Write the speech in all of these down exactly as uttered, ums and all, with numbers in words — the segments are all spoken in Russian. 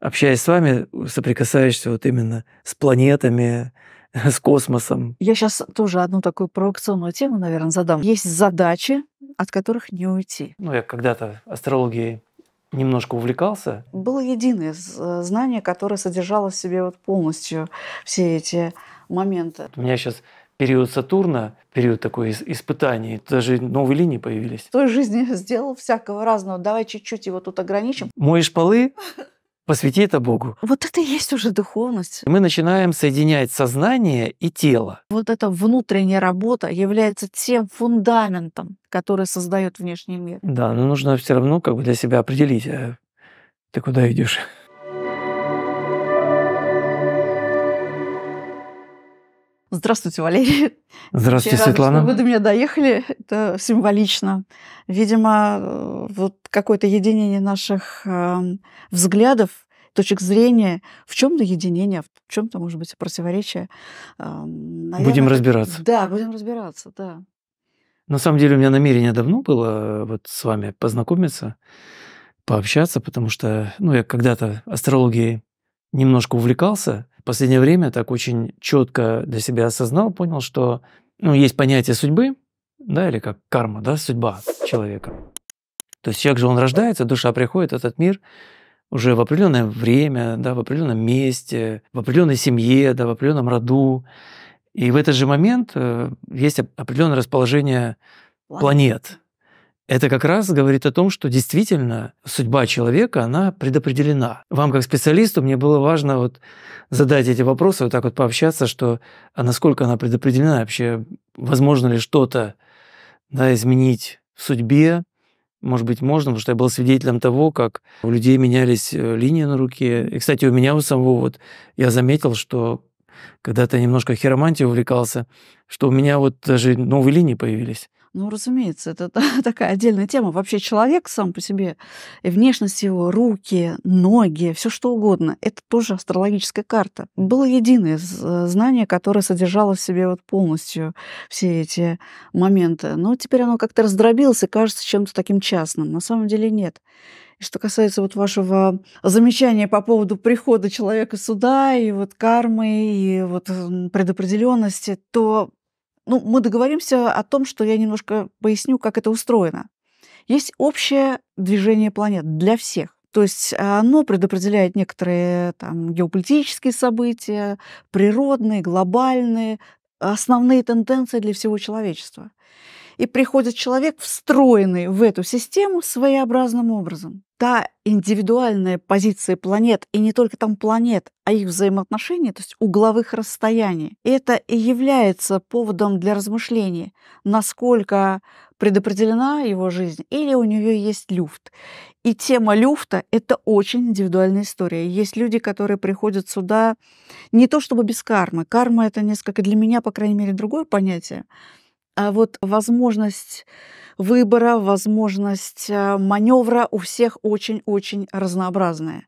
общаясь с вами, соприкасаешься вот именно с планетами, с космосом. Я сейчас тоже одну такую провокационную тему, наверное, задам. Есть задачи, от которых не уйти. Ну, я когда-то астрологией немножко увлекался. Было единое знание, которое содержало в себе вот полностью все эти моменты. У меня сейчас период Сатурна, период такой испытаний, даже новые линии появились. В той жизни сделал всякого разного. Давай чуть-чуть его тут ограничим. Моешь полы, посвяти это Богу. Вот это и есть уже духовность. Мы начинаем соединять сознание и тело. Вот эта внутренняя работа является тем фундаментом, который создает внешний мир. Да, но нужно все равно как бы для себя определить, а ты куда идешь. Здравствуйте, Валерий. Здравствуйте, Вчера, Светлана. Вы до меня доехали, это символично. Видимо, вот какое-то единение наших взглядов, точек зрения. В чем-то единение, в чем-то, может быть, противоречие. Наверное, будем разбираться. Да, будем разбираться, да. На самом деле у меня намерение давно было вот с вами познакомиться, пообщаться, потому что, ну, я когда-то астрологией немножко увлекался. В последнее время так очень четко для себя осознал, понял, что, ну, есть понятие судьбы, да, или как карма, да, судьба человека. То есть человек же, он рождается, душа приходит в этот мир уже в определенное время, да, в определенном месте, в определенной семье, да, в определенном роду. И в этот же момент есть определенное расположение планет. Это как раз говорит о том, что действительно судьба человека, она предопределена. Вам, как специалисту, мне было важно вот задать эти вопросы, вот так вот пообщаться, что, а насколько она предопределена вообще, возможно ли что-то, да, изменить в судьбе. Может быть, можно, потому что я был свидетелем того, как у людей менялись линии на руке. И, кстати, у меня у самого вот я заметил, что когда-то немножко хиромантией увлекался, что у меня вот даже новые линии появились. Ну, разумеется, это такая отдельная тема. Вообще человек сам по себе, внешность его, руки, ноги, все что угодно, это тоже астрологическая карта. Было единое знание, которое содержало в себе вот полностью все эти моменты. Но теперь оно как-то раздробилось и кажется чем-то таким частным. На самом деле нет. Что касается вот вашего замечания по поводу прихода человека сюда, и вот кармы, и вот предопределенности, то, ну, мы договоримся о том, что я немножко поясню, как это устроено. Есть общее движение планет для всех. То есть оно предопределяет некоторые там геополитические события, природные, глобальные, основные тенденции для всего человечества. И приходит человек, встроенный в эту систему своеобразным образом. Та индивидуальная позиция планет, и не только там планет, а их взаимоотношения, то есть угловых расстояний, это и является поводом для размышлений, насколько предопределена его жизнь или у нее есть люфт. И тема люфта – это очень индивидуальная история. Есть люди, которые приходят сюда не то чтобы без кармы. Карма – это несколько для меня, по крайней мере, другое понятие. А вот возможность выбора, возможность маневра у всех очень-очень разнообразная.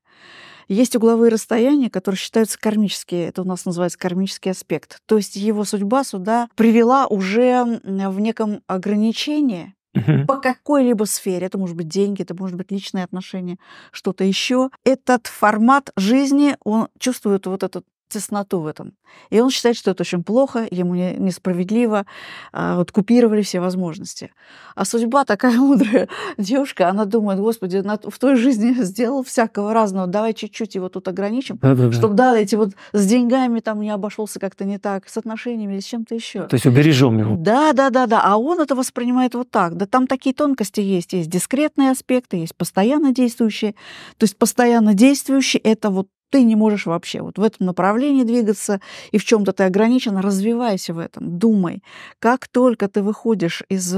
Есть угловые расстояния, которые считаются кармические. Это у нас называется кармический аспект. То есть его судьба сюда привела уже в неком ограничении Uh-huh. по какой-либо сфере. Это может быть деньги, это может быть личные отношения, что-то еще. Этот формат жизни, он чувствует вот этот тесноту в этом. И он считает, что это очень плохо, ему несправедливо, вот, купировали все возможности. А судьба, такая мудрая девушка, она думает, господи, в той жизни сделал всякого разного, давай чуть-чуть его тут ограничим, Да-да-да. чтобы, да, эти вот с деньгами там не обошелся как-то не так, с отношениями или с чем-то еще. То есть убережем его. Да-да-да-да. А он это воспринимает вот так. Да там такие тонкости есть. Есть дискретные аспекты, есть постоянно действующие. То есть постоянно действующие – это вот ты не можешь вообще вот в этом направлении двигаться, и в чем-то ты ограничен, развивайся в этом, думай. Как только ты выходишь из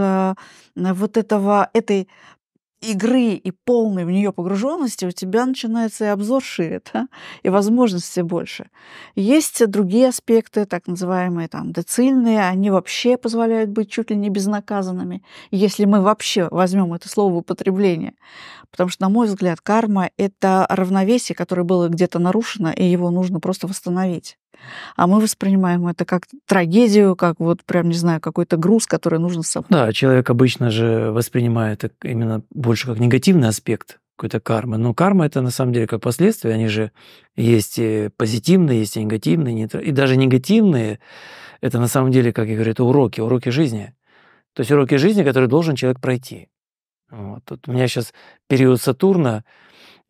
вот этого, этой игры и полной в нее погруженности, у тебя начинается и обзор шире, да? И возможностей больше. Есть другие аспекты, так называемые там децильные, они вообще позволяют быть чуть ли не безнаказанными, если мы вообще возьмем это слово в употребление. Потому что, на мой взгляд, карма – это равновесие, которое было где-то нарушено, и его нужно просто восстановить. А мы воспринимаем это как трагедию, как вот прям, не знаю, какой-то груз, который нужно собрать. Да, человек обычно же воспринимает именно больше как негативный аспект какой-то кармы. Но карма — это на самом деле как последствия, они же есть и позитивные, есть и негативные. И даже негативные — это на самом деле, как я говорю, это уроки, уроки жизни. То есть уроки жизни, которые должен человек пройти. Вот. Тут у меня сейчас период Сатурна,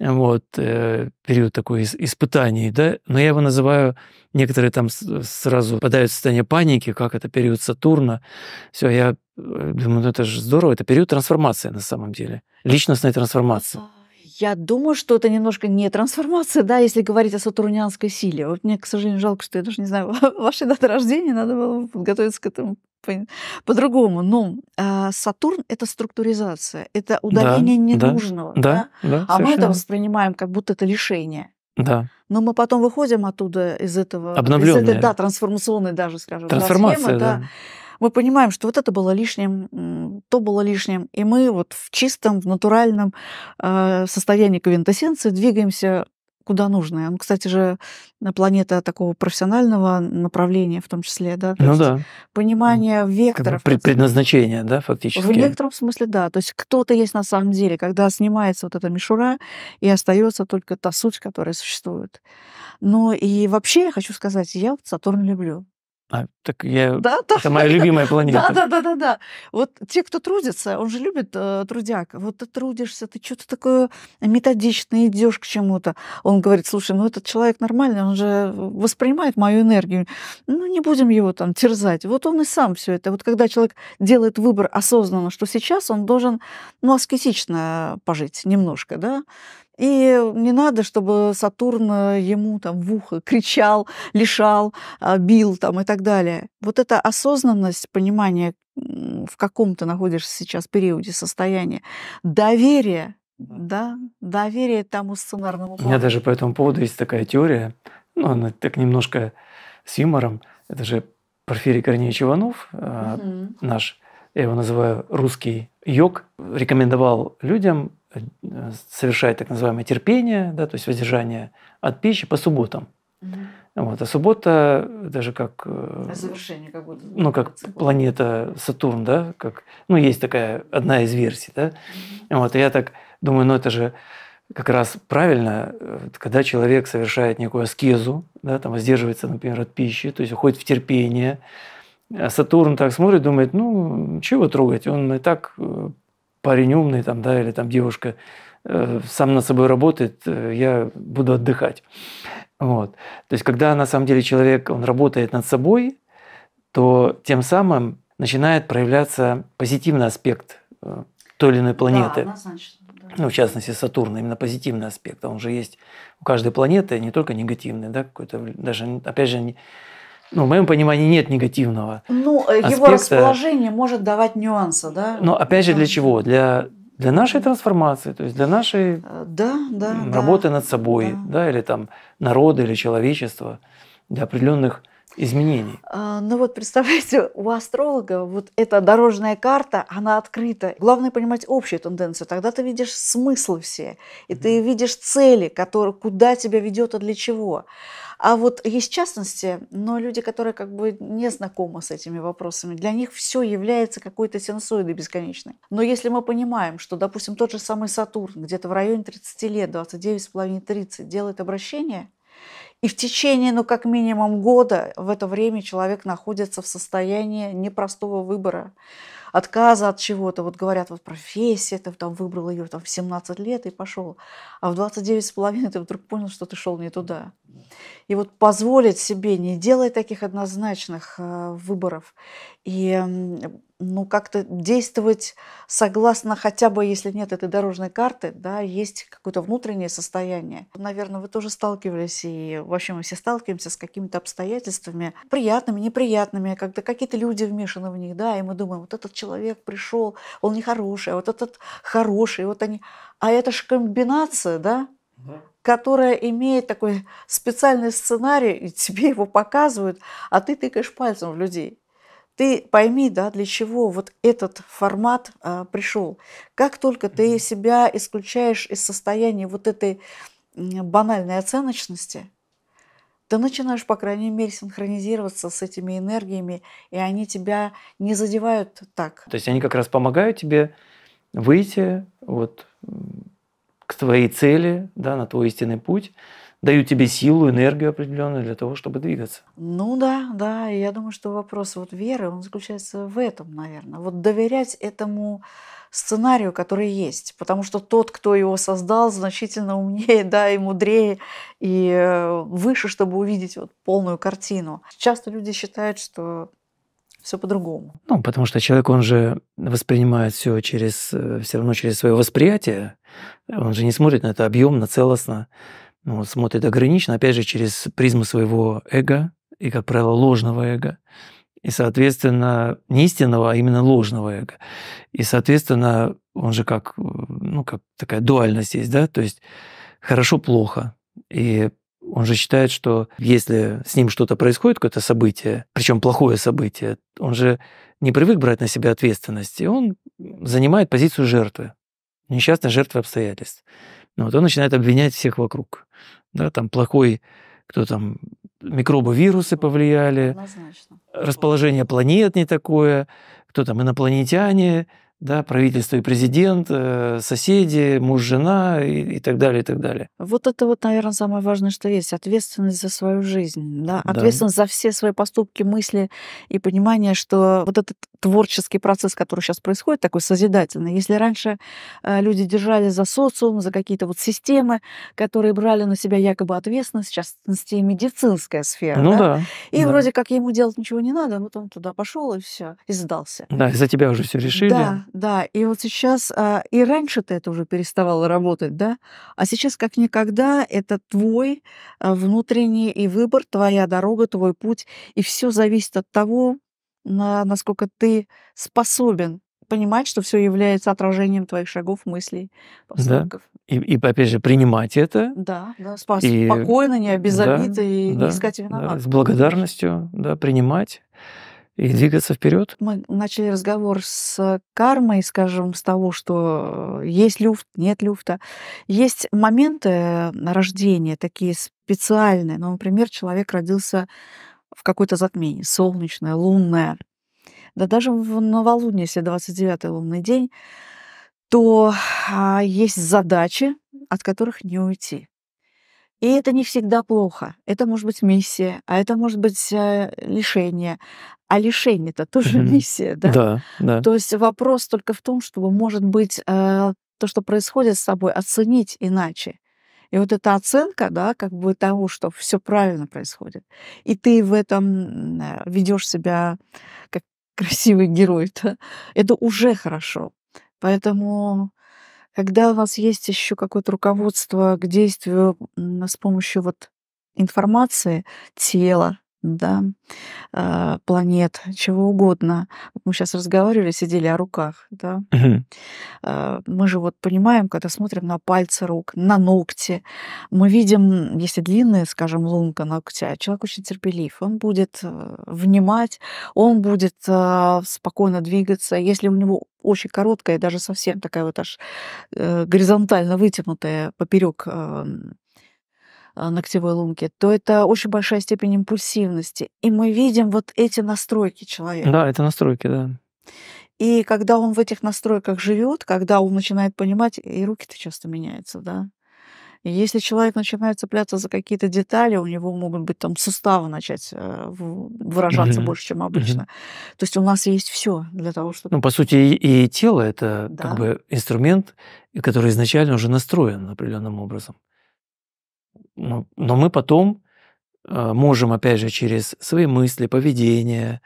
вот, э, период такой испытаний, да, но я его называю, некоторые там сразу попадают в состояние паники, как это период Сатурна. Все, я думаю, ну это же здорово, это период трансформации на самом деле, личностной трансформации. Я думаю, что это немножко не трансформация, да, если говорить о сатурнианской силе. Вот мне, к сожалению, жалко, что я даже не знаю вашей даты рождения, надо было подготовиться к этому по-другому. Но э, Сатурн — это структуризация, это удаление, да, ненужного. Да, да? Да, а мы это воспринимаем, как будто это лишение. Да. Но мы потом выходим оттуда из этого, из этой, да, трансформационной даже, скажем, трансформация, схемы, да. Да. Мы понимаем, что вот это было лишним, то было лишним, и мы вот в чистом, в натуральном э, состоянии квинтэссенции двигаемся куда нужно. Он, кстати же, планета такого профессионального направления в том числе, да, ну да. Понимание векторов. Как бы предназначение, да, фактически. В некотором смысле, да. То есть кто-то есть на самом деле, когда снимается вот эта мишура, и остается только та суть, которая существует. Ну и вообще я хочу сказать, я вот Сатурн люблю. А, так я... да, это да, моя да, любимая планета. Да, да, да, да, да. Вот те, кто трудится, он же любит э, трудяк. Вот ты трудишься, ты что-то такое методично идешь к чему-то. Он говорит: слушай, ну этот человек нормальный, он же воспринимает мою энергию. Ну не будем его там терзать. Вот он и сам все это. Вот когда человек делает выбор осознанно, что сейчас он должен, ну, аскетично пожить немножко, да. И не надо, чтобы Сатурн ему там в ухо кричал, лишал, бил там и так далее. Вот эта осознанность, понимание, в каком ты находишься сейчас периоде состояния, доверие, да, доверие тому сценарному плану. У меня даже по этому поводу есть такая теория, ну, она так немножко с юмором. Это же Порфирий Корнеевич Иванов, угу. наш, я его называю русский йог, рекомендовал людям совершает так называемое терпение, да, то есть воздержание от пищи по субботам. Mm-hmm. Вот, а суббота даже как, а завершение как будто, ну, как планета Сатурн, да, как, ну, есть такая одна из версий, да. Mm-hmm. Вот, и я так думаю, ну это же как раз правильно, когда человек совершает некую аскезу, да, там воздерживается, например, от пищи, то есть уходит в терпение. А Сатурн так смотрит, думает, ну чего трогать, он и так парень умный, там, да, или там девушка э, сам над собой работает, э, я буду отдыхать. Вот. То есть когда на самом деле человек, он работает над собой, то тем самым начинает проявляться позитивный аспект э, той или иной планеты. Да, однозначно, да. Ну, в частности, Сатурн, именно позитивный аспект. Он же есть у каждой планеты, не только негативный, да, какой-то, даже, опять же, не... Ну, в моем понимании нет негативного. Ну, аспекта. Его расположение может давать нюансы, да? Но опять же, для чего? Для, для нашей трансформации, то есть для нашей да, да, работы да, над собой, да. Да, или там народа, или человечества, для определенных изменений. Ну вот представляете, у астролога вот эта дорожная карта, она открыта. Главное понимать общую тенденцию. Тогда ты видишь смыслы все, и ты видишь цели, которые, куда тебя ведет и для чего. А вот есть частности, но люди, которые как бы не знакомы с этими вопросами, для них все является какой-то синусоидой бесконечной. Но если мы понимаем, что, допустим, тот же самый Сатурн где-то в районе тридцати лет, двадцать девять с половиной - тридцать, делает обращение, и в течение, ну, как минимум года в это время человек находится в состоянии непростого выбора, отказа от чего-то. Вот говорят, вот профессия, ты там выбрал ее там, в семнадцать лет и пошел, а в двадцать девять с половиной ты вдруг понял, что ты шел не туда. И вот позволить себе не делать таких однозначных выборов и, ну, как-то действовать согласно, хотя бы если нет этой дорожной карты, да, есть какое-то внутреннее состояние. Наверное, вы тоже сталкивались, и вообще мы все сталкиваемся с какими-то обстоятельствами, приятными, неприятными, когда какие-то люди вмешаны в них, да, и мы думаем, вот этот человек пришел, он нехороший, а вот этот хороший, вот они. А это же комбинация, да? Которая имеет такой специальный сценарий, и тебе его показывают, а ты тыкаешь пальцем в людей. Ты пойми, да, для чего вот этот формат а, пришел. Как только ты себя исключаешь из состояния вот этой банальной оценочности, ты начинаешь, по крайней мере, синхронизироваться с этими энергиями, и они тебя не задевают так. То есть они как раз помогают тебе выйти вот... к к твоей цели, да, на твой истинный путь, дают тебе силу, энергию определенную для того, чтобы двигаться. Ну да, да. Я думаю, что вопрос вот веры, он заключается в этом, наверное. Вот доверять этому сценарию, который есть. Потому что тот, кто его создал, значительно умнее, да, и мудрее, и выше, чтобы увидеть вот полную картину. Часто люди считают, что все по-другому. Ну, потому что человек, он же воспринимает все через, все равно через свое восприятие. Он же не смотрит на это объемно, целостно. Он смотрит ограниченно, опять же, через призму своего эго, и, как правило, ложного эго. И, соответственно, не истинного, а именно ложного эго. И, соответственно, он же как, ну, как такая дуальность есть, да, то есть хорошо-плохо. И он же считает, что если с ним что-то происходит, какое-то событие, причем плохое событие, он же не привык брать на себя ответственность, и он занимает позицию жертвы, несчастной жертвы обстоятельств. Вот он начинает обвинять всех вокруг. Да, там плохой, кто там, микробы, вирусы повлияли, однозначно. Расположение планет не такое, кто там, инопланетяне, да, правительство и президент, соседи, муж, жена и, и так далее, и так далее. Вот это вот, наверное, самое важное, что есть, ответственность за свою жизнь, да? Ответственность, да, за все свои поступки, мысли и понимание, что вот этот творческий процесс, который сейчас происходит, такой созидательный. Если раньше люди держались за социум, за какие-то вот системы, которые брали на себя якобы ответственность, сейчас и медицинская сфера, ну, да? Да. И да, вроде как ему делать ничего не надо, вот он туда пошел и все, и сдался. Да, и за тебя уже все решили. Да. Да, и вот сейчас, и раньше-то это уже переставало работать, да, а сейчас как никогда это твой внутренний и выбор, твоя дорога, твой путь, и все зависит от того, насколько ты способен понимать, что все является отражением твоих шагов, мыслей, поступков. Да. И, и опять же, принимать это. Да, да, спокойно, и... не обезобидно, да, и да, не искать виноватых. Да, с благодарностью, да, принимать. И двигаться вперед. Мы начали разговор с кармой, скажем, с того, что есть люфт, нет люфта. Есть моменты рождения такие специальные. Ну, например, человек родился в какое-то затмение, солнечное, лунное. Да даже в новолуние, если двадцать девятый лунный день, то есть задачи, от которых не уйти. И это не всегда плохо. Это может быть миссия, а это может быть лишение. А лишение-то тоже mm-hmm. миссия, да? Да, да? То есть вопрос только в том, чтобы, может быть, то, что происходит с тобой, оценить иначе. И вот эта оценка, да, как бы того, что все правильно происходит. И ты в этом ведешь себя как красивый герой. Да? Это уже хорошо. Поэтому... Когда у вас есть еще какое-то руководство к действию с помощью вот информации, тела, да, планет, чего угодно. Мы сейчас разговаривали, сидели о руках. Да? Uh-huh. Мы же вот понимаем, когда смотрим на пальцы рук, на ногти. Мы видим, если длинная, скажем, лунка ногтя, человек очень терпелив. Он будет внимать, он будет спокойно двигаться. Если у него очень короткая, даже совсем такая вот аж горизонтально вытянутая поперек ногтевой лунки, то это очень большая степень импульсивности. И мы видим вот эти настройки человека. Да, это настройки, да. И когда он в этих настройках живет, когда он начинает понимать, и руки-то часто меняются, да. И если человек начинает цепляться за какие-то детали, у него могут быть там суставы начать выражаться mm-hmm. больше, чем обычно. Mm-hmm. То есть у нас есть все для того, чтобы... Ну, по сути, и, и тело — это, да, как бы инструмент, который изначально уже настроен определенным образом. Но мы потом можем, опять же, через свои мысли, поведение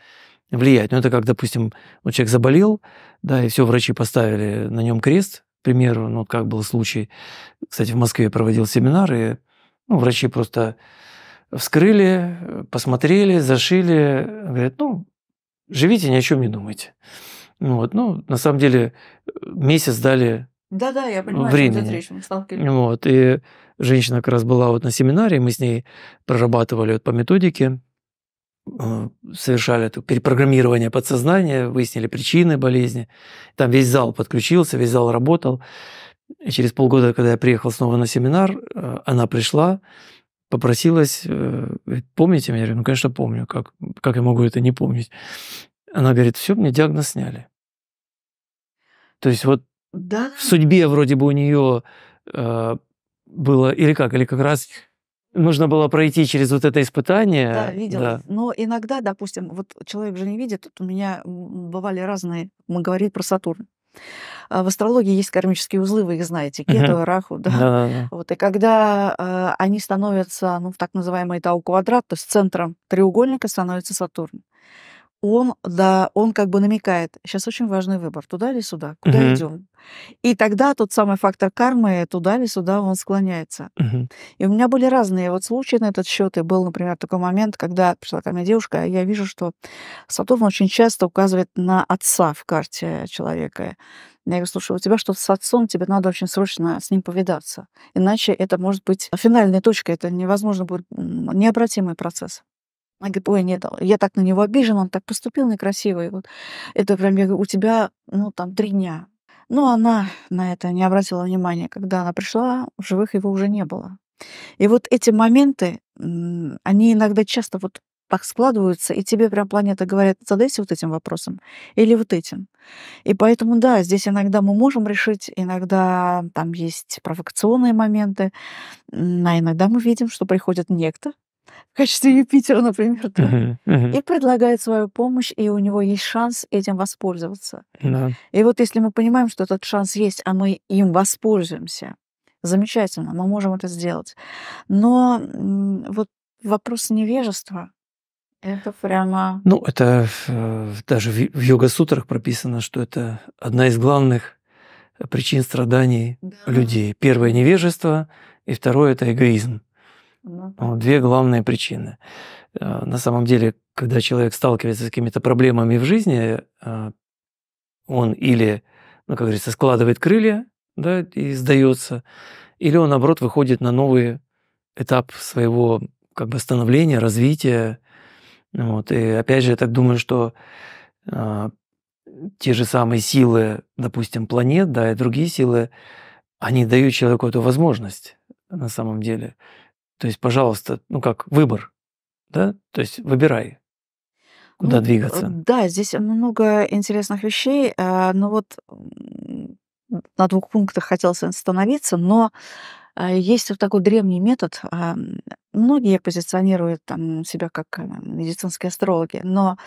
влиять. Ну, это как, допустим, вот человек заболел, да, и все врачи поставили на нем крест, к примеру, ну, как был случай, кстати, в Москве проводил семинар, и ну, врачи просто вскрыли, посмотрели, зашили, говорят, ну, живите, ни о чем не думайте. Вот, ну, на самом деле, месяц дали. Да-да, я понимаю, времени. Что речь, мы сталкивались. Вот, и женщина как раз была вот на семинаре, мы с ней прорабатывали вот по методике, совершали это перепрограммирование подсознания, выяснили причины болезни. Там весь зал подключился, весь зал работал. И через полгода, когда я приехал снова на семинар, она пришла, попросилась, говорит, помните меня? Я говорю, ну, конечно, помню, как, как я могу это не помнить? Она говорит, все, мне диагноз сняли. То есть вот, да? В судьбе вроде бы у нее э, было, или как, или как раз нужно было пройти через вот это испытание. Да, видела. Да. Но иногда, допустим, вот человек же не видит, тут у меня бывали разные, мы говорили про Сатурн. В астрологии есть кармические узлы, вы их знаете, кету, uh-huh. раху, да. Uh-huh. Вот, и когда э, они становятся, ну, так называемый тау-квадрат, то есть центром треугольника становится Сатурн. Он, да, он как бы намекает, сейчас очень важный выбор, туда или сюда, куда uh-huh. идем. И тогда тот самый фактор кармы, туда или сюда, он склоняется. Uh-huh. И у меня были разные вот случаи на этот счет. И был, например, такой момент, когда пришла ко мне девушка, и я вижу, что Сатурн очень часто указывает на отца в карте человека. Я говорю, слушай, у тебя что-то с отцом, тебе надо очень срочно с ним повидаться. Иначе это может быть финальной точкой, это невозможно будет, необратимый процесс. Она говорит, ой, нет, я так на него обижен, он так поступил некрасиво. И вот это прям, я говорю, у тебя, ну, там, три дня. Но она на это не обратила внимания. Когда она пришла, в живых его уже не было. И вот эти моменты, они иногда часто вот так складываются, и тебе прям планета говорит, задайся вот этим вопросом или вот этим. И поэтому, да, здесь иногда мы можем решить, иногда там есть провокационные моменты, а иногда мы видим, что приходит некто, в качестве Юпитера, например, да, uh-huh, uh-huh. и предлагает свою помощь, и у него есть шанс этим воспользоваться. Uh-huh. И вот если мы понимаем, что этот шанс есть, а мы им воспользуемся, замечательно, мы можем это сделать. Но вот вопрос невежества, это прямо... Ну, это даже в йога-сутрах прописано, что это одна из главных причин страданий да. людей. Первое — невежество, и второе — это эгоизм. Две главные причины. На самом деле, когда человек сталкивается с какими-то проблемами в жизни, он или, ну, как говорится, складывает крылья, да, и сдается, или он, наоборот, выходит на новый этап своего как бы становления, развития. Вот. И опять же, я так думаю, что те же самые силы, допустим, планет, да, и другие силы, они дают человеку эту возможность на самом деле. То есть, пожалуйста, ну как выбор, да? То есть выбирай, куда ну, двигаться. Да, здесь много интересных вещей. Но вот на двух пунктах хотелось остановиться, но есть вот такой древний метод. Многие позиционируют там себя как медицинские астрологи, но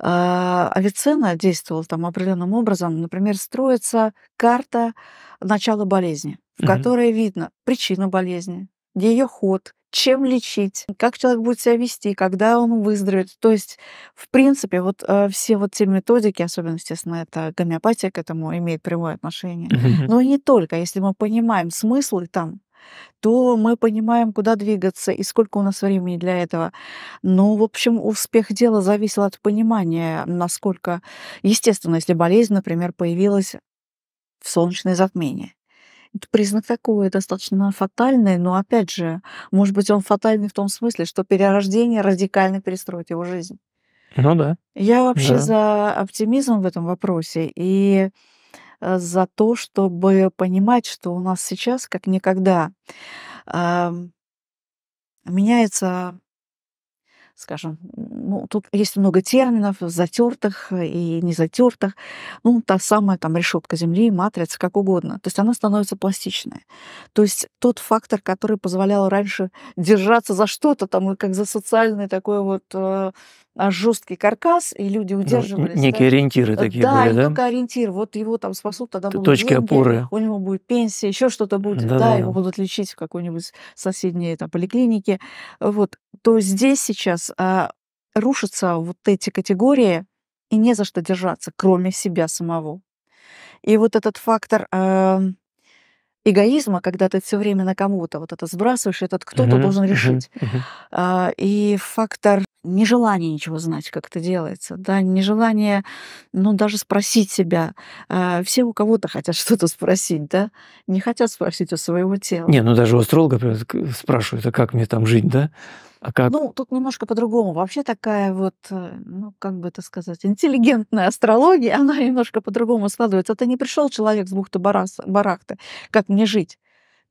Авиценна действовал там определенным образом. Например, строится карта начала болезни, в которой mm-hmm. видно причину болезни, ее ход, чем лечить, как человек будет себя вести, когда он выздоровеет. То есть, в принципе, вот э, все вот те методики, особенно, естественно, это гомеопатия к этому имеет прямое отношение. Mm-hmm. Но и не только. Если мы понимаем смыслы там, то мы понимаем, куда двигаться и сколько у нас времени для этого. Но, в общем, успех дела зависел от понимания, насколько... Естественно, если болезнь, например, появилась в солнечное затмение, это признак такой достаточно фатальный, но, опять же, может быть, он фатальный в том смысле, что перерождение радикально перестроит его жизнь. Ну да. Я вообще да. за оптимизм в этом вопросе и за то, чтобы понимать, что у нас сейчас, как никогда, меняется... скажем, ну, тут есть много терминов, затертых и незатертых, ну, та самая там решетка Земли, матрица, как угодно. То есть она становится пластичной. То есть тот фактор, который позволял раньше держаться за что-то, там, как за социальный такой вот э, жесткий каркас, и люди удерживались. Ну, некие да? ориентиры такие да, были, да? Да, только ориентир. Вот его там спасут, тогда будут точки деньги, опоры. У него будет пенсия, еще что-то будет, да, да, да, его будут лечить в какой-нибудь соседней там, поликлинике. Вот. То здесь сейчас А, рушатся вот эти категории, и не за что держаться, кроме себя самого. И вот этот фактор э, эгоизма, когда ты все время на кому-то вот это сбрасываешь, этот кто-то mm-hmm. должен решить. Mm-hmm. а, и фактор нежелания ничего знать, как это делается, да, нежелание, ну, даже спросить себя. А, все у кого-то хотят что-то спросить, да, не хотят спросить у своего тела. Не, ну даже у астролога спрашивают, а как мне там жить, да? А как? Ну, тут немножко по-другому. Вообще такая вот, ну, как бы это сказать, интеллигентная астрология, она немножко по-другому складывается. Это не пришел человек с бухты-барахты, как мне жить.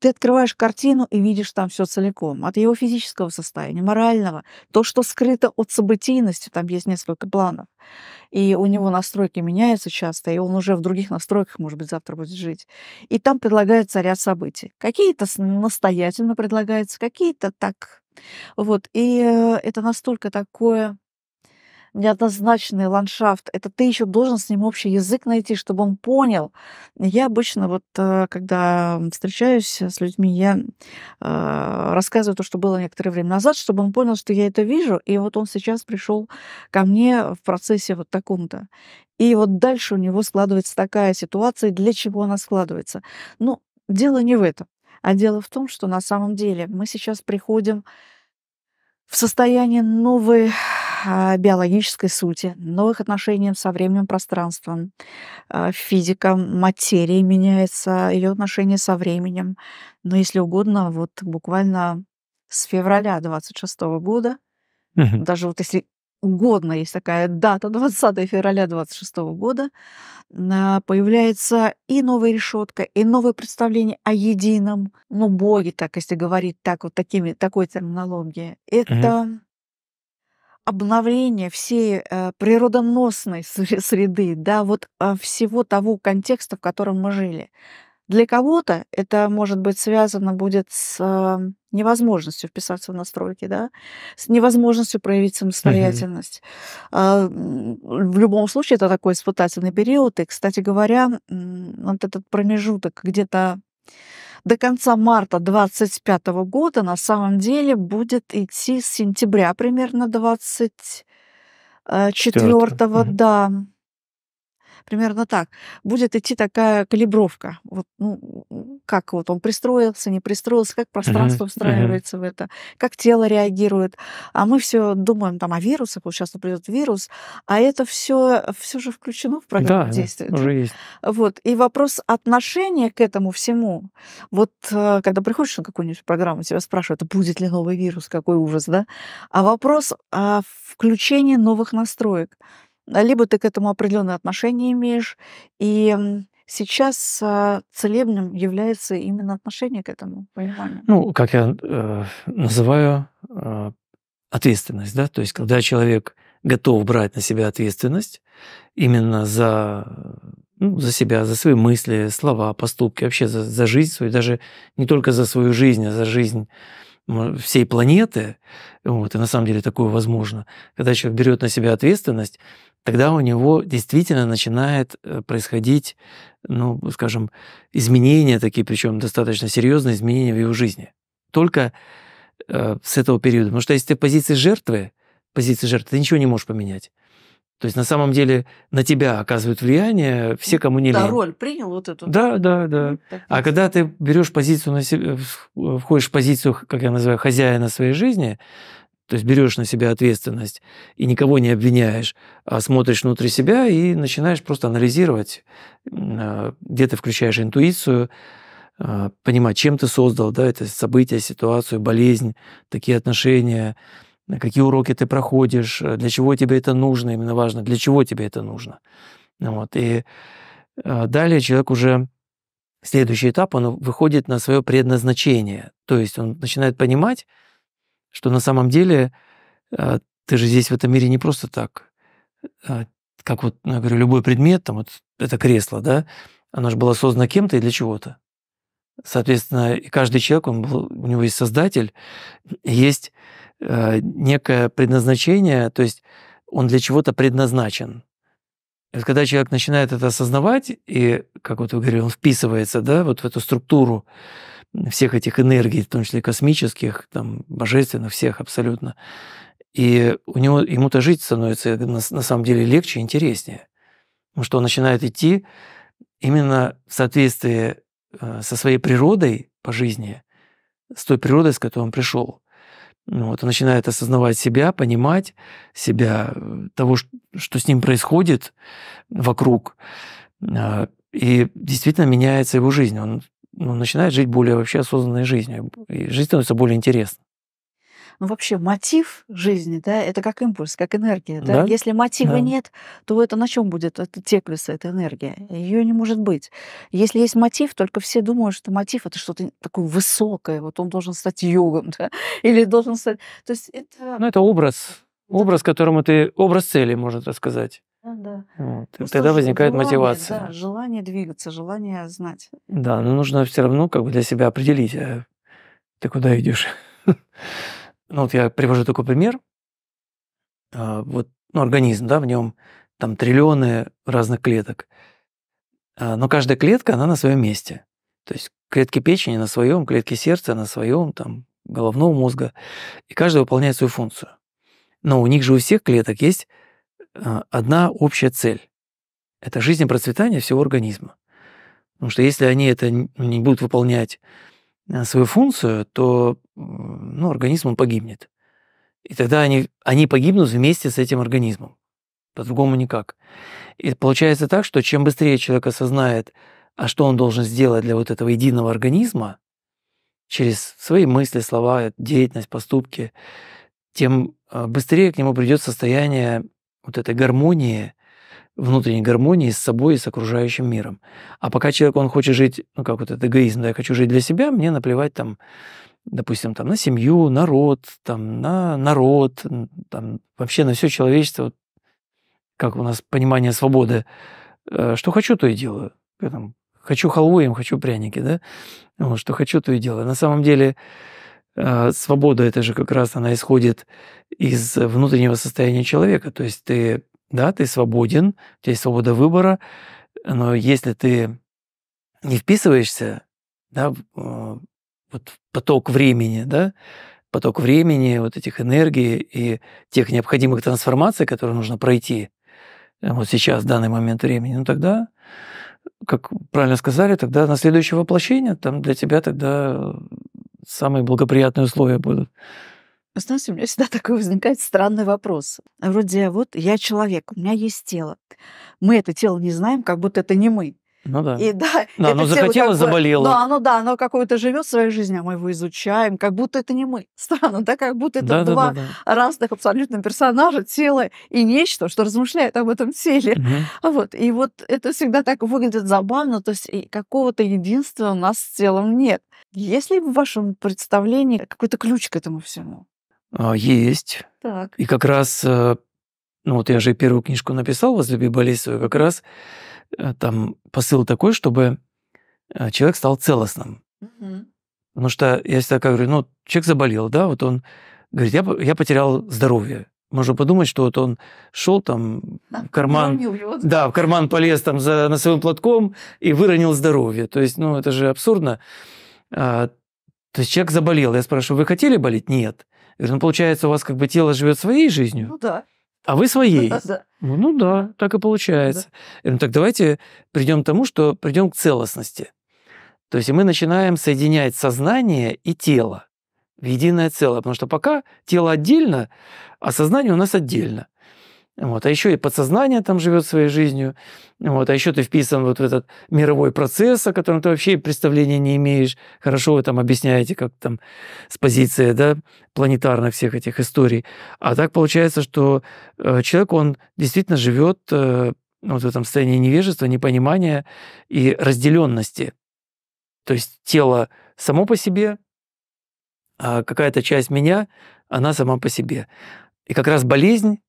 Ты открываешь картину и видишь там все целиком. От его физического состояния, морального, то, что скрыто от событийности, там есть несколько планов. и у него настройки меняются часто, и он уже в других настройках, может быть, завтра будет жить. И там предлагается ряд событий. Какие-то настоятельно предлагаются, какие-то так. Вот. И это настолько такое неоднозначный ландшафт. Это ты еще должен с ним общий язык найти, чтобы он понял. Я обычно вот, когда встречаюсь с людьми, я рассказываю то, что было некоторое время назад, чтобы он понял, что я это вижу, и вот он сейчас пришел ко мне в процессе вот таком-то. И вот дальше у него складывается такая ситуация, для чего она складывается. Но дело не в этом, а дело в том, что на самом деле мы сейчас приходим в состояние новой биологической сути, новых отношений со временем, пространством. Физика, материя меняется, ее отношение со временем. Но, если угодно, вот буквально с февраля двадцать шестого года, угу. даже вот если угодно, есть такая дата, двадцатое февраля двадцать шестого года, появляется и новая решетка, и новое представление о едином, ну, Боге, так, если говорить так, вот такими, такой терминологией. Это... Угу. обновление всей э, природоносной среды, да, вот э, всего того контекста, в котором мы жили. Для кого-то это, может быть, связано будет с э, невозможностью вписаться в настройки, да, с невозможностью проявить самостоятельность. Mm-hmm. э, в любом случае, это такой испытательный период. И, кстати говоря, э, вот этот промежуток где-то до конца марта двадцать пятого года на самом деле будет идти с сентября примерно двадцать четвёртого, да, примерно так. Будет идти такая калибровка. Вот, ну, как вот он пристроился, не пристроился, как пространство встраивается в это, как тело реагирует. А мы все думаем там о вирусах, вот сейчас придет вирус, а это все же включено в программу да, действия. Да, уже есть. Вот. И вопрос отношения к этому всему. Вот когда приходишь на какую-нибудь программу, тебя спрашивают, будет ли новый вирус, какой ужас, да? А вопрос о включении новых настроек. Либо ты к этому определенное отношение имеешь, и сейчас целебным является именно отношение к этому пониманию. Ну, как я э, называю, э, ответственность, да, то есть когда человек готов брать на себя ответственность именно за, ну, за себя, за свои мысли, слова, поступки, вообще за, за жизнь свою, даже не только за свою жизнь, а за жизнь всей планеты, вот, и на самом деле такое возможно, когда человек берет на себя ответственность, тогда у него действительно начинает происходить, ну, скажем, изменения такие, причем достаточно серьезные изменения в его жизни. Только э, с этого периода. Потому что если ты в позиции жертвы, позиции жертвы, ты ничего не можешь поменять. То есть на самом деле на тебя оказывают влияние все, кому не лень. Да, роль принял вот эту. Да, да, да. А когда ты берешь позицию на себя, входишь в позицию, как я называю, хозяина своей жизни, то есть берешь на себя ответственность и никого не обвиняешь, а смотришь внутри себя и начинаешь просто анализировать, где ты включаешь интуицию, понимать, чем ты создал, да, это событие, ситуацию, болезнь, такие отношения. Какие уроки ты проходишь, для чего тебе это нужно, именно важно, для чего тебе это нужно. Вот. И далее человек уже, следующий этап, он выходит на свое предназначение. То есть он начинает понимать, что на самом деле ты же здесь в этом мире не просто так. Как вот, я говорю, любой предмет, там, вот это кресло, да, оно же было создано кем-то и для чего-то. Соответственно, каждый человек, он был, у него есть создатель, есть некое предназначение, то есть он для чего-то предназначен. И вот когда человек начинает это осознавать, и, как вот вы говорили, он вписывается, да, вот в эту структуру всех этих энергий, в том числе космических, там, божественных, всех абсолютно, и у него, ему-то жить становится на, на самом деле легче и интереснее, потому что он начинает идти именно в соответствии со своей природой по жизни, с той природой, с которой он пришел. Вот, он начинает осознавать себя, понимать себя, того, что с ним происходит вокруг. И действительно меняется его жизнь. Он, он начинает жить более вообще осознанной жизнью. И жизнь становится более интересной. Ну, вообще, мотив жизни, да, это как импульс, как энергия. Да? Да? Если мотива да. нет, то это на чем будет? Это теплится, эта энергия. Ее не может быть. Если есть мотив, только все думают, что мотив это что-то такое высокое. Вот он должен стать йогом, да, или должен стать. То есть это. Ну, это образ. Образ, которому ты. Образ цели, можно так сказать. Да, да. Вот. Тогда возникает желание, мотивация. Да, желание двигаться, желание знать. Да, но нужно все равно как бы для себя определить, а ты куда идешь. Ну вот я привожу такой пример. Вот ну, организм, да, в нем там триллионы разных клеток. Но каждая клетка, она на своем месте. То есть клетки печени на своем, клетки сердца на своем, там, головного мозга. И каждая выполняет свою функцию. Но у них же у всех клеток есть одна общая цель. Это жизнь и процветание всего организма. Потому что если они это не будут выполнять свою функцию, то ну, организм он погибнет. И тогда они, они погибнут вместе с этим организмом. По-другому никак. И получается так, что чем быстрее человек осознает, а что он должен сделать для вот этого единого организма, через свои мысли, слова, деятельность, поступки, тем быстрее к нему придет состояние вот этой гармонии, внутренней гармонии с собой и с окружающим миром. А пока человек, он хочет жить, ну как вот этот эгоизм, да, я хочу жить для себя, мне наплевать там, допустим, там на семью, народ, там на народ, там вообще на все человечество, как у нас понимание свободы, что хочу, то и делаю. Я, там, хочу халву, им хочу пряники, да? Вот, что хочу, то и делаю. На самом деле свобода, это же как раз она исходит из внутреннего состояния человека. То есть ты, да, ты свободен, у тебя есть свобода выбора, но если ты не вписываешься, да, вот в поток времени, да, поток времени, вот этих энергий и тех необходимых трансформаций, которые нужно пройти вот сейчас, в данный момент времени, ну тогда, как правильно сказали, тогда на следующее воплощение там для тебя тогда самые благоприятные условия будут. Знаете, у меня всегда такой возникает странный вопрос. Вроде вот я человек, у меня есть тело. Мы это тело не знаем, как будто это не мы. Ну да. И, да, да оно захотело, заболело. Да, оно, да, оно какое-то живет своей жизнью, а мы его изучаем, как будто это не мы. Странно, да, как будто это да, два да, да, да. разных абсолютно персонажа, тело и нечто, что размышляет об этом теле. Угу. Вот. И вот это всегда так выглядит забавно, то есть какого-то единства у нас с телом нет. Есть ли в вашем представлении какой-то ключ к этому всему? Есть. Так. И как раз, ну вот я же первую книжку написал «Возлюби болезнь свою», как раз там посыл такой, чтобы человек стал целостным. Угу. Потому что я всегда говорю, ну, человек заболел, да, вот он говорит, я, я потерял здоровье. Можно подумать, что вот он шел там да, в карман, да, в карман полез там за носовым платком и выронил здоровье. То есть, ну, это же абсурдно. То есть человек заболел. Я спрашиваю, вы хотели болеть? Нет. Я говорю, ну, получается, у вас как бы тело живет своей жизнью. Ну да. А вы своей. Да. Ну да, так и получается. Да. Ну, так давайте придем к тому, что придем к целостности. То есть мы начинаем соединять сознание и тело в единое целое. Потому что пока тело отдельно, а сознание у нас отдельно. Вот. А еще и подсознание там живет своей жизнью. Вот. А еще ты вписан вот в этот мировой процесс, о котором ты вообще представления не имеешь. Хорошо вы там объясняете, как там с позиции, да, планетарных всех этих историй. А так получается, что человек, он действительно живет вот в этом состоянии невежества, непонимания и разделенности. То есть тело само по себе, а какая-то часть меня, она сама по себе. И как раз болезнь,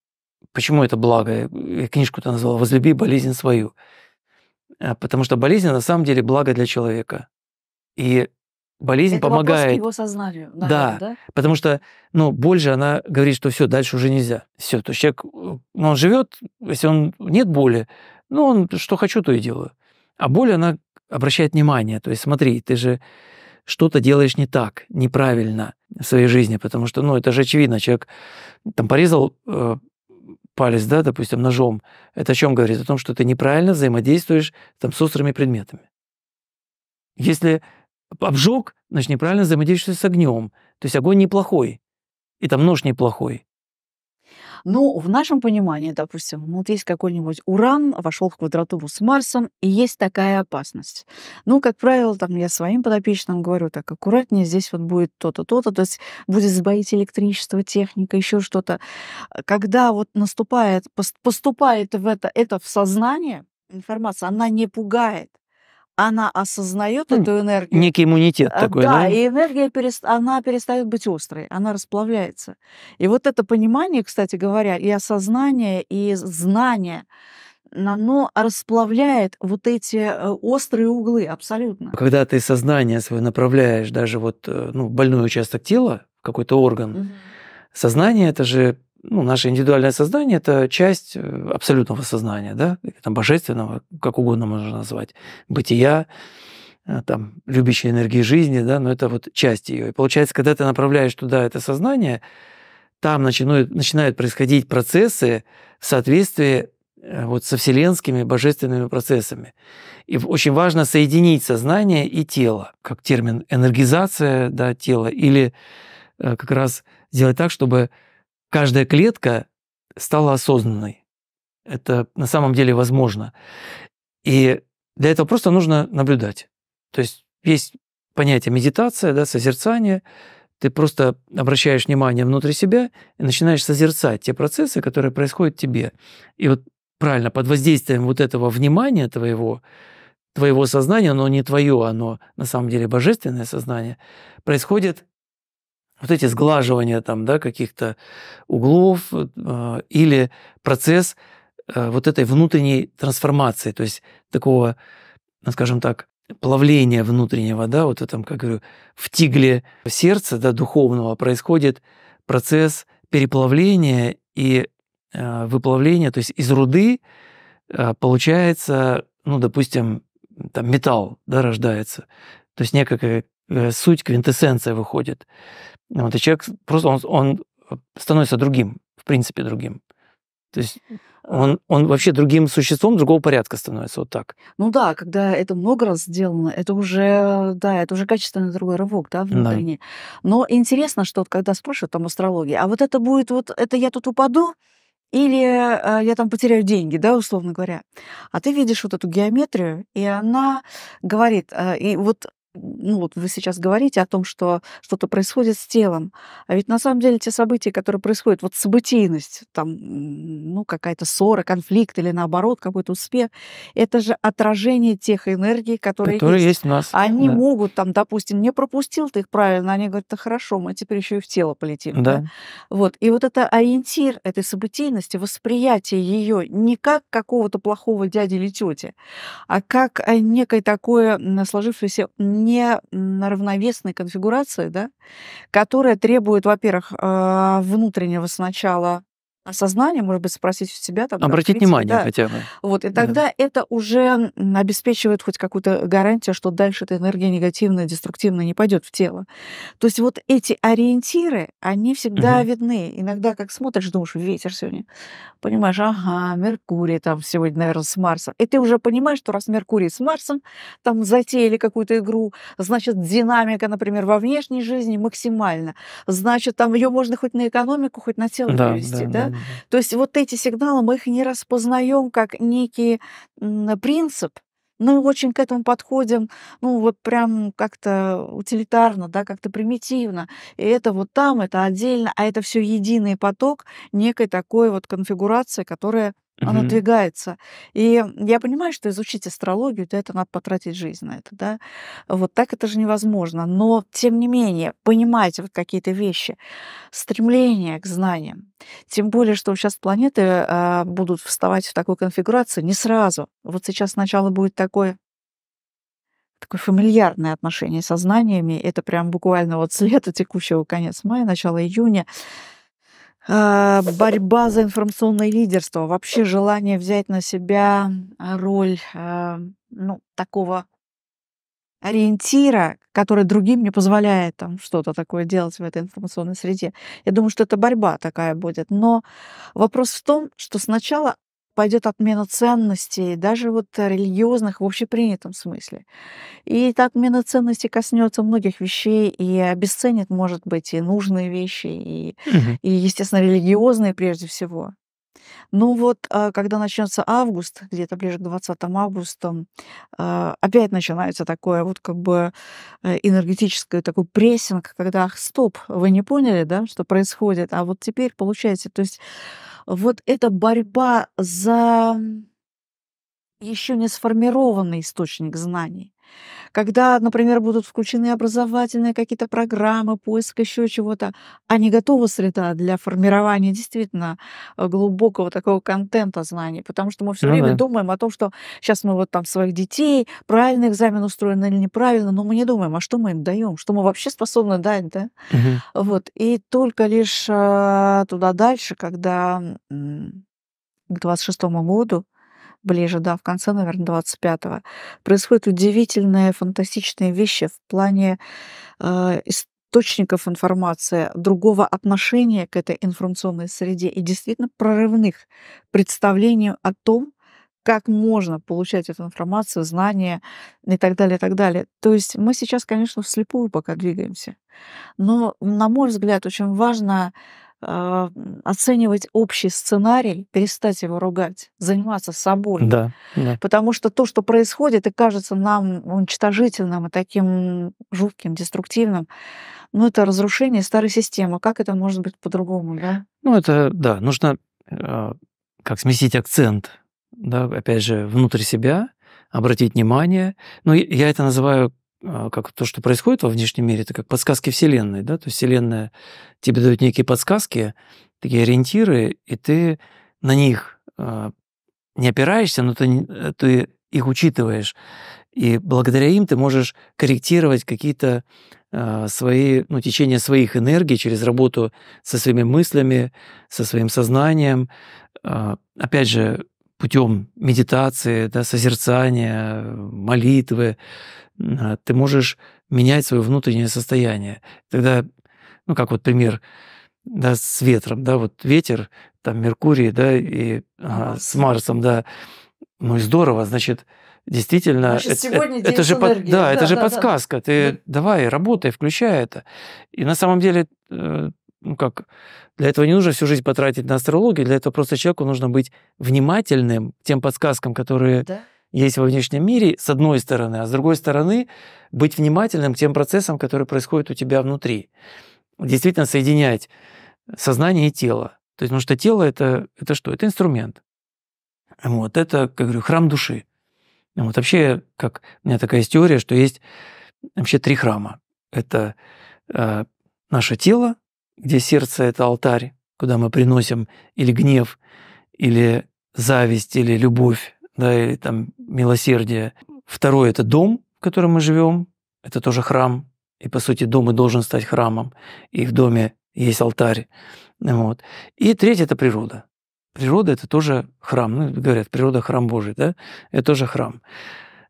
почему это благо? Я книжку-то назвал «Возлюби болезнь свою». Потому что болезнь на самом деле благо для человека. И болезнь это помогает... Это вопрос к его сознанию. Наверное, да, да, потому что ну, боль же, она говорит, что все, дальше уже нельзя. Все, то есть человек, ну, он живет, если он нет боли, ну, он что хочу, то и делаю. А боль, она обращает внимание. То есть смотри, ты же что-то делаешь не так, неправильно в своей жизни, потому что, ну, это же очевидно. Человек там порезал... палец, да, допустим, ножом, это о чем говорит? О том, что ты неправильно взаимодействуешь там, с острыми предметами. Если обжег, значит, неправильно взаимодействуешь с огнем. То есть огонь неплохой, и там нож неплохой. Ну, в нашем понимании, допустим, вот есть какой-нибудь Уран, вошел в квадратуру с Марсом, и есть такая опасность. Ну, как правило, там я своим подопечным говорю, так аккуратнее, здесь вот будет то-то, то-то, то есть будет сбоить электричество, техника, еще что-то. Когда вот наступает, поступает в это, это в сознание, информация, она не пугает, она осознает ну, эту энергию. Некий иммунитет такой, да? Да, и энергия перест... она перестает быть острой, она расплавляется. И вот это понимание, кстати говоря, и осознание, и знание, оно расплавляет вот эти острые углы абсолютно. Когда ты сознание свое направляешь даже вот, ну, в больной участок тела, в какой-то орган, угу. сознание это же... Ну, наше индивидуальное сознание – это часть абсолютного сознания, да? Там, божественного, как угодно можно назвать, бытия, там, любящей энергии жизни, да? Но это вот часть ее. И получается, когда ты направляешь туда это сознание, там начинают, начинают происходить процессы в соответствии вот со вселенскими божественными процессами. И очень важно соединить сознание и тело, как термин энергизация, да, тела, или как раз сделать так, чтобы каждая клетка стала осознанной. Это на самом деле возможно. И для этого просто нужно наблюдать. То есть есть понятие медитация, да, созерцание. Ты просто обращаешь внимание внутрь себя и начинаешь созерцать те процессы, которые происходят в тебе. И вот правильно, под воздействием вот этого внимания твоего, твоего сознания, оно не твое, оно на самом деле божественное сознание, происходит вот эти сглаживания там, да, каких-то углов э, или процесс э, вот этой внутренней трансформации, то есть такого, скажем так, плавления внутреннего, да, вот этом, как говорю, в тигле сердца, да, духовного происходит процесс переплавления и э, выплавления, то есть из руды э, получается, ну, допустим, там металл, да, рождается, то есть некая э, суть, квинтэссенция выходит. Вот, и человек просто он, он становится другим, в принципе, другим. То есть он, он вообще другим существом, другого порядка становится, вот так. Ну да, когда это много раз сделано, это уже, да, это уже качественный другой рывок, да, внутренний. Да. Но интересно, что когда спрашивают там астрологи, а вот это будет, вот это я тут упаду, или э, я там потеряю деньги, да, условно говоря. А ты видишь вот эту геометрию, и она говорит, э, и вот... Ну вот вы сейчас говорите о том, что что-то происходит с телом, а ведь на самом деле те события, которые происходят, вот событийность, там, ну, какая-то ссора, конфликт или наоборот какой-то успех, это же отражение тех энергий, которые, которые есть. есть у нас. Они да. могут там, допустим, не пропустил ты их правильно, они говорят, да хорошо, мы теперь еще и в тело полетим. Да. Да? Вот. И вот это ориентир этой событийности, восприятие ее не как какого-то плохого дяди или тети, а как некое такое сложившееся... не равновесной конфигурации, да, которая требует, во-первых, внутреннего сначала осознания, может быть, спросить у себя. Там, Обратить да, внимание да. хотя бы. Вот, и тогда да. это уже обеспечивает хоть какую-то гарантию, что дальше эта энергия негативная, деструктивная не пойдет в тело. То есть вот эти ориентиры, они всегда угу. видны. Иногда, как смотришь, думаешь, ветер сегодня, понимаешь, ага, Меркурий там сегодня, наверное, с Марсом. И ты уже понимаешь, что раз Меркурий с Марсом там затеяли какую-то игру, значит, динамика, например, во внешней жизни максимальна. Значит, там ее можно хоть на экономику, хоть на тело да, перевести, да? да? Mm-hmm. То есть вот эти сигналы, мы их не распознаем как некий принцип, но очень к этому подходим, ну вот прям как-то утилитарно, да, как-то примитивно. И это вот там, это отдельно, а это все единый поток некой такой вот конфигурации, которая mm-hmm. она двигается. И я понимаю, что изучить астрологию, да, это надо потратить жизнь на это, да. Вот так это же невозможно. Но, тем не менее, понимаете вот какие-то вещи, стремление к знаниям. Тем более, что сейчас планеты э, будут вставать в такую конфигурацию не сразу. Вот сейчас сначала будет такое, такое фамильярное отношение со знаниями. Это прям буквально вот с лета текущего, конец мая, начало июня. Э, борьба за информационное лидерство. Вообще желание взять на себя роль э, ну, такого ориентира, который другим не позволяет там что-то такое делать в этой информационной среде. Я думаю, что это борьба такая будет. Но вопрос в том, что сначала пойдет отмена ценностей, даже вот религиозных в общепринятом смысле. И эта отмена ценностей коснется многих вещей и обесценит, может быть, и нужные вещи, и, угу. и естественно, религиозные прежде всего. Ну вот, когда начнется август, где-то ближе к двадцатому августа, опять начинается такое вот как бы энергетическое, такой прессинг, когда ах, стоп, вы не поняли, да, что происходит, а вот теперь получаете, то есть вот эта борьба за еще не сформированный источник знаний. Когда, например, будут включены образовательные какие-то программы, поиск еще чего-то, а не готова среда для формирования действительно глубокого такого контента знаний. Потому что мы все ну, время да. думаем о том, что сейчас мы вот там своих детей, правильно экзамен устроен или неправильно, но мы не думаем, а что мы им даем, что мы вообще способны дать, да? Угу. Вот. И только лишь туда дальше, когда к двадцать шестому году, ближе, да, в конце, наверное, двадцать пятого, происходят удивительные, фантастичные вещи в плане э, источников информации, другого отношения к этой информационной среде и действительно прорывных представлений о том, как можно получать эту информацию, знания и так далее, и так далее. То есть мы сейчас, конечно, вслепую пока двигаемся, но, на мой взгляд, очень важно оценивать общий сценарий, перестать его ругать, заниматься собой. Да, да. Потому что то, что происходит, и кажется нам уничтожительным и таким жутким, деструктивным, ну, это разрушение старой системы. Как это может быть по-другому, да? Ну, это, да, нужно э, как сместить акцент, да, опять же, внутрь себя, обратить внимание. Ну, я это называю как то, что происходит во внешнем мире, это как подсказки Вселенной, да, то есть Вселенная тебе дает некие подсказки, такие ориентиры, и ты на них не опираешься, но ты, ты их учитываешь, и благодаря им ты можешь корректировать какие-то свои, ну, течения своих энергий через работу со своими мыслями, со своим сознанием, опять же, путем медитации, да, созерцания, молитвы, ты можешь менять свое внутреннее состояние. Тогда, ну, как вот пример, да, с ветром, да, вот ветер, там, Меркурий, да, и а, с Марсом, да, ну, и здорово, значит, действительно, значит, это, сегодня это, это же, под, да, да, это да, же да, подсказка, да. Ты да. давай, работай, включай это. И на самом деле, ну, как, для этого не нужно всю жизнь потратить на астрологию, для этого просто человеку нужно быть внимательным к тем подсказкам, которые... Да? есть во внешнем мире, с одной стороны, а с другой стороны, быть внимательным к тем процессам, которые происходят у тебя внутри. Действительно соединять сознание и тело. То есть, потому что тело это, — это что? Это инструмент. Вот, это, как говорю, храм души. Вот, вообще, как, у меня такая есть теория, что есть вообще три храма. Это э, наше тело, где сердце — это алтарь, куда мы приносим или гнев, или зависть, или любовь, да, или там милосердие. Второе – это дом, в котором мы живем, это тоже храм. И, по сути, дом и должен стать храмом. И в доме есть алтарь. Вот. И третье – это природа. Природа – это тоже храм. Ну, говорят, природа – храм Божий, да? Это тоже храм.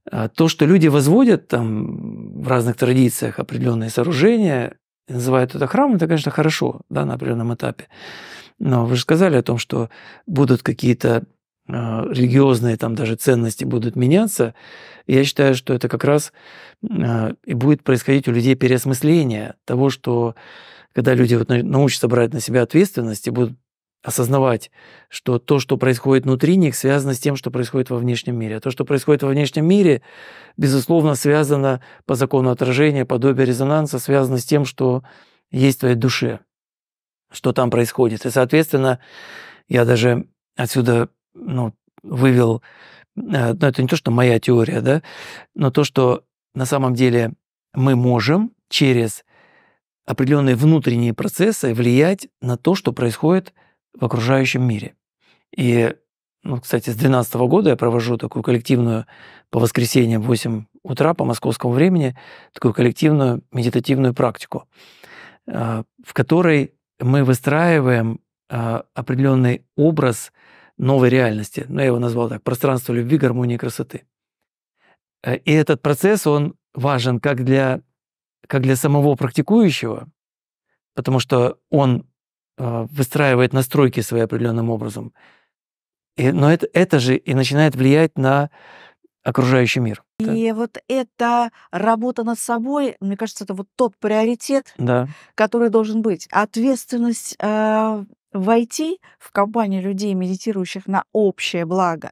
То, что люди возводят там в разных традициях определенные сооружения, называют это храмом, это, конечно, хорошо, да, на определенном этапе. Но вы же сказали о том, что будут какие-то религиозные там даже ценности будут меняться. Я считаю, что это как раз и будет происходить у людей переосмысление того, что когда люди вот научатся брать на себя ответственность и будут осознавать, что то, что происходит внутри них, связано с тем, что происходит во внешнем мире. А то, что происходит во внешнем мире, безусловно, связано по закону отражения, подобию резонанса, связано с тем, что есть в твоей душе, что там происходит. И, соответственно, я даже отсюда ну, вывел, ну, это не то, что моя теория, да, но то, что на самом деле мы можем через определенные внутренние процессы влиять на то, что происходит в окружающем мире. И, ну, кстати, с две тысячи двенадцатого года я провожу такую коллективную по воскресеньям в восемь утра по московскому времени, такую коллективную медитативную практику, в которой мы выстраиваем определенный образ новой реальности. Ну, я его назвал так, пространство любви, гармонии и красоты. И этот процесс, он важен как для, как для самого практикующего, потому что он выстраивает настройки свои определенным образом. И, но это, это же и начинает влиять на окружающий мир. И да. вот эта работа над собой, мне кажется, это вот тот приоритет, да. который должен быть. Ответственность... Э- войти в компанию людей, медитирующих на общее благо,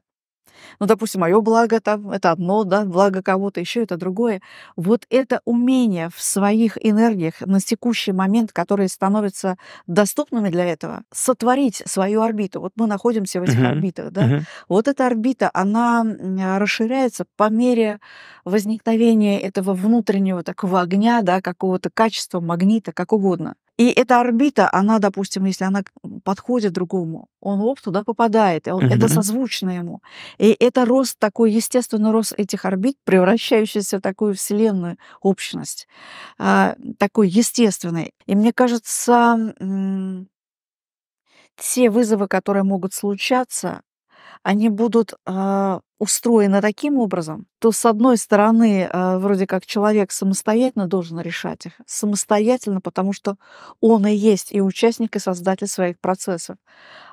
Ну, допустим, мое благо там это одно, да, благо кого-то еще это другое. Вот это умение в своих энергиях на текущий момент, которые становятся доступными для этого, сотворить свою орбиту. Вот мы находимся в этих uh-huh. орбитах, да. Uh-huh. Вот эта орбита, она расширяется по мере возникновения этого внутреннего такого огня, да, какого-то качества, магнита, как угодно. И эта орбита, она, допустим, если она подходит другому, он оп, туда попадает, он, mm-hmm. это созвучно ему. И это рост такой, естественный рост этих орбит, превращающийся в такую вселенную общность, такой естественный. И мне кажется, те вызовы, которые могут случаться, они будут э, устроены таким образом, то, с одной стороны, э, вроде как человек самостоятельно должен решать их, самостоятельно, потому что он и есть и участник, и создатель своих процессов.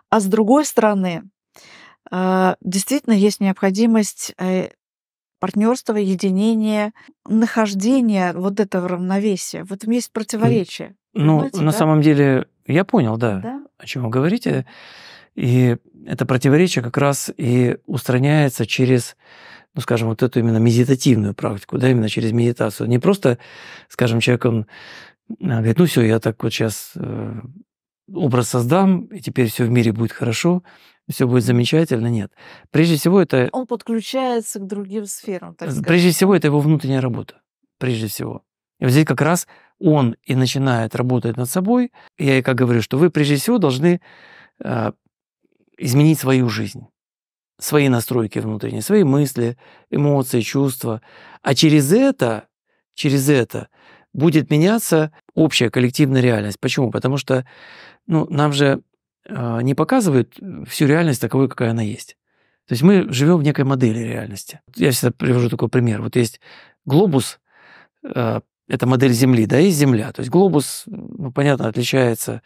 А с другой стороны, э, действительно есть необходимость э, партнерства, единения, нахождения вот этого равновесия. В этом есть противоречие. Ну, понимаете, на да? самом деле, я понял, да, да? о чем вы говорите. И это противоречие как раз и устраняется через, ну, скажем, вот эту именно медитативную практику, да, именно через медитацию. Не просто, скажем, человек, он говорит, ну все, я так вот сейчас образ создам, и теперь все в мире будет хорошо, все будет замечательно. Нет. Прежде всего это... Он подключается к другим сферам, так сказать. Прежде всего это его внутренняя работа, прежде всего. И вот здесь как раз он и начинает работать над собой. Я и как говорю, что вы прежде всего должны... изменить свою жизнь, свои настройки внутренние, свои мысли, эмоции, чувства. А через это, через это будет меняться общая коллективная реальность. Почему? Потому что ну, нам же э, не показывают всю реальность таковой, какая она есть. То есть мы живем в некой модели реальности. Я всегда привожу такой пример. Вот есть глобус, э, это модель Земли, да, есть Земля. То есть глобус, ну, понятно, отличается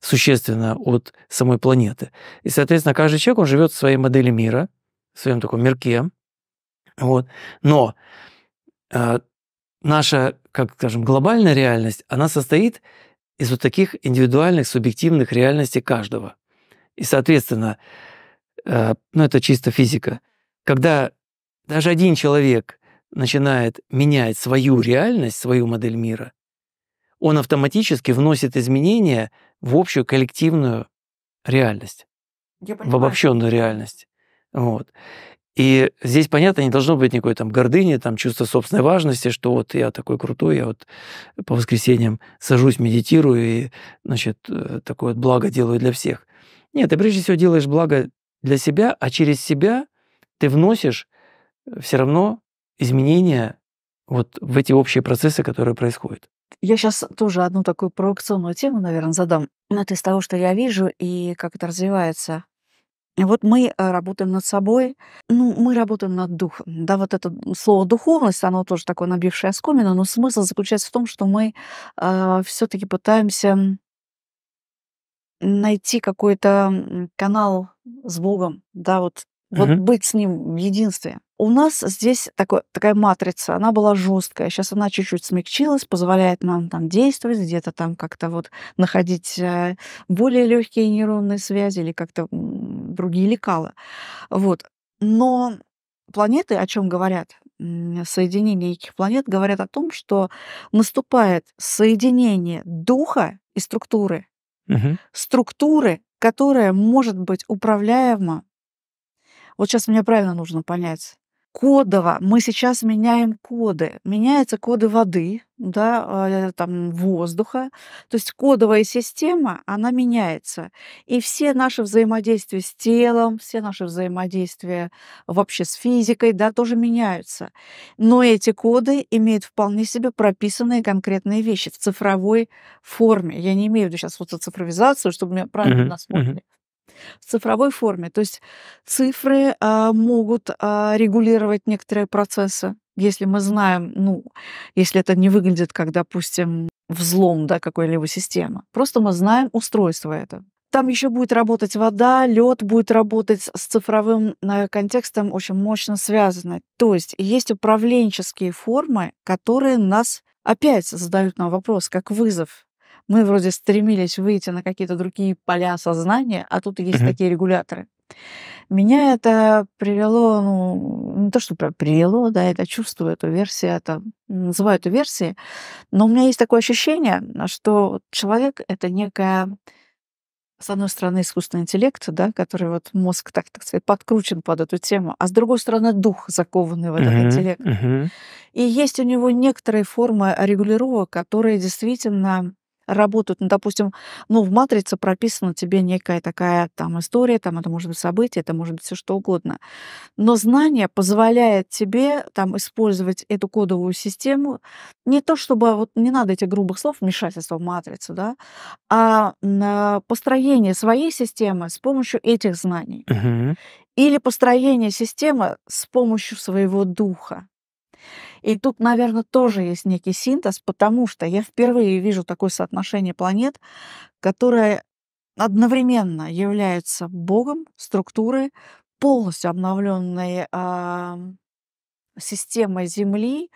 существенно от самой планеты. И, соответственно, каждый человек, он живет в своей модели мира, в своем таком мирке. Вот. Но э, наша, как скажем, глобальная реальность, она состоит из вот таких индивидуальных, субъективных реальностей каждого. И, соответственно, э, ну, это чисто физика. Когда даже один человек начинает менять свою реальность, свою модель мира, он автоматически вносит изменения в общую коллективную реальность, в обобщенную реальность. Вот. И здесь, понятно, не должно быть никакой там гордыни, там чувства собственной важности, что вот я такой крутой, я вот по воскресеньям сажусь, медитирую и, значит, такое вот благо делаю для всех. Нет, ты прежде всего делаешь благо для себя, а через себя ты вносишь все равно изменения вот в эти общие процессы, которые происходят. Я сейчас тоже одну такую провокационную тему, наверное, задам. Это из того, что я вижу и как это развивается. Вот мы работаем над собой, ну, мы работаем над духом. Да, вот это слово «духовность», оно тоже такое набившее оскомину, но смысл заключается в том, что мы э, все-таки пытаемся найти какой-то канал с Богом, да, вот, mm-hmm. вот быть с Ним в единстве. У нас здесь такой, такая матрица, она была жесткая. Сейчас она чуть-чуть смягчилась, позволяет нам там действовать, где-то там как-то вот находить более легкие нейронные связи или как-то другие лекала. Вот. Но планеты, о чем говорят, соединение этих планет, говорят о том, что наступает соединение духа и структуры. Угу. Структуры, которая может быть управляема. Вот сейчас мне правильно нужно понять. Кодово мы сейчас меняем коды. Меняются коды воды, да, там, воздуха. То есть кодовая система, она меняется. И все наши взаимодействия с телом, все наши взаимодействия вообще с физикой, да, тоже меняются. Но эти коды имеют вполне себе прописанные конкретные вещи в цифровой форме. Я не имею в виду сейчас вот цифровизацию, чтобы меня правильно нас поняли. В цифровой форме. То есть цифры а, могут а, регулировать некоторые процессы. Если мы знаем, ну, если это не выглядит как, допустим, взлом, да, какой-либо системы. Просто мы знаем устройство это. Там еще будет работать вода, лед будет работать с цифровым контекстом очень мощно связано. То есть есть управленческие формы, которые нас опять задают нам вопрос, как вызов. Мы вроде стремились выйти на какие-то другие поля сознания, а тут есть mm-hmm. такие регуляторы. Меня это привело, ну, не то, что привело, да, это чувство, эту версию, это, называю эту версией, но у меня есть такое ощущение, что человек — это некая, с одной стороны, искусственный интеллект, да, который вот мозг, так, так сказать, подкручен под эту тему, а с другой стороны, дух, закованный в этот uh-huh, интеллект. Uh-huh. И есть у него некоторые формы регулировок, которые действительно работают. Ну, допустим, ну, в матрице прописана тебе некая такая там история, там это может быть событие, это может быть все что угодно. Но знание позволяет тебе там использовать эту кодовую систему не то чтобы, вот не надо этих грубых слов, вмешательство в матрицу, да, а построение своей системы с помощью этих знаний. Uh-huh. Или построение системы с помощью своего духа. И тут, наверное, тоже есть некий синтез, потому что я впервые вижу такое соотношение планет, которые одновременно являются Богом, структурой, полностью обновленной э, системой Земли.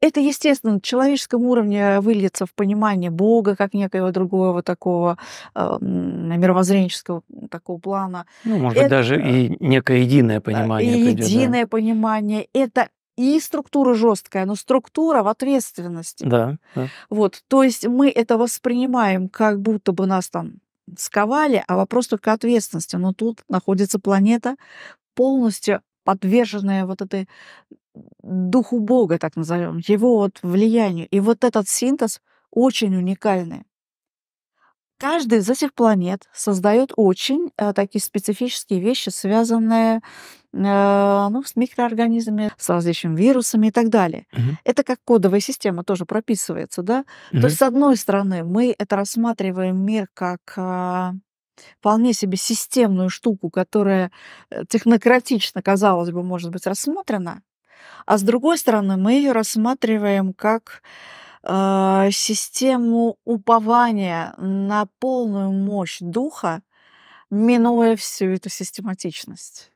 Это, естественно, на человеческом уровне выльется в понимание Бога как некоего другого такого э, мировоззренческого такого плана. Ну, может, это даже и некое единое понимание. И придёт, единое да. понимание. Это и структура жесткая, но структура в ответственности. Да, да. Вот, то есть мы это воспринимаем, как будто бы нас там сковали, а вопрос только ответственности. Но тут находится планета, полностью подверженная вот этой духу Бога, так назовем, его вот влиянию. И вот этот синтез очень уникальный. Каждый из этих планет создает очень э, такие специфические вещи, связанные э, ну, с микроорганизмами, с различными вирусами и так далее. Uh-huh. Это как кодовая система тоже прописывается, да? Uh-huh. То есть, с одной стороны, мы это рассматриваем мир как э, вполне себе системную штуку, которая технократично, казалось бы, может быть рассмотрена, а с другой стороны, мы ее рассматриваем как систему упования на полную мощь духа, минуя всю эту систематичность.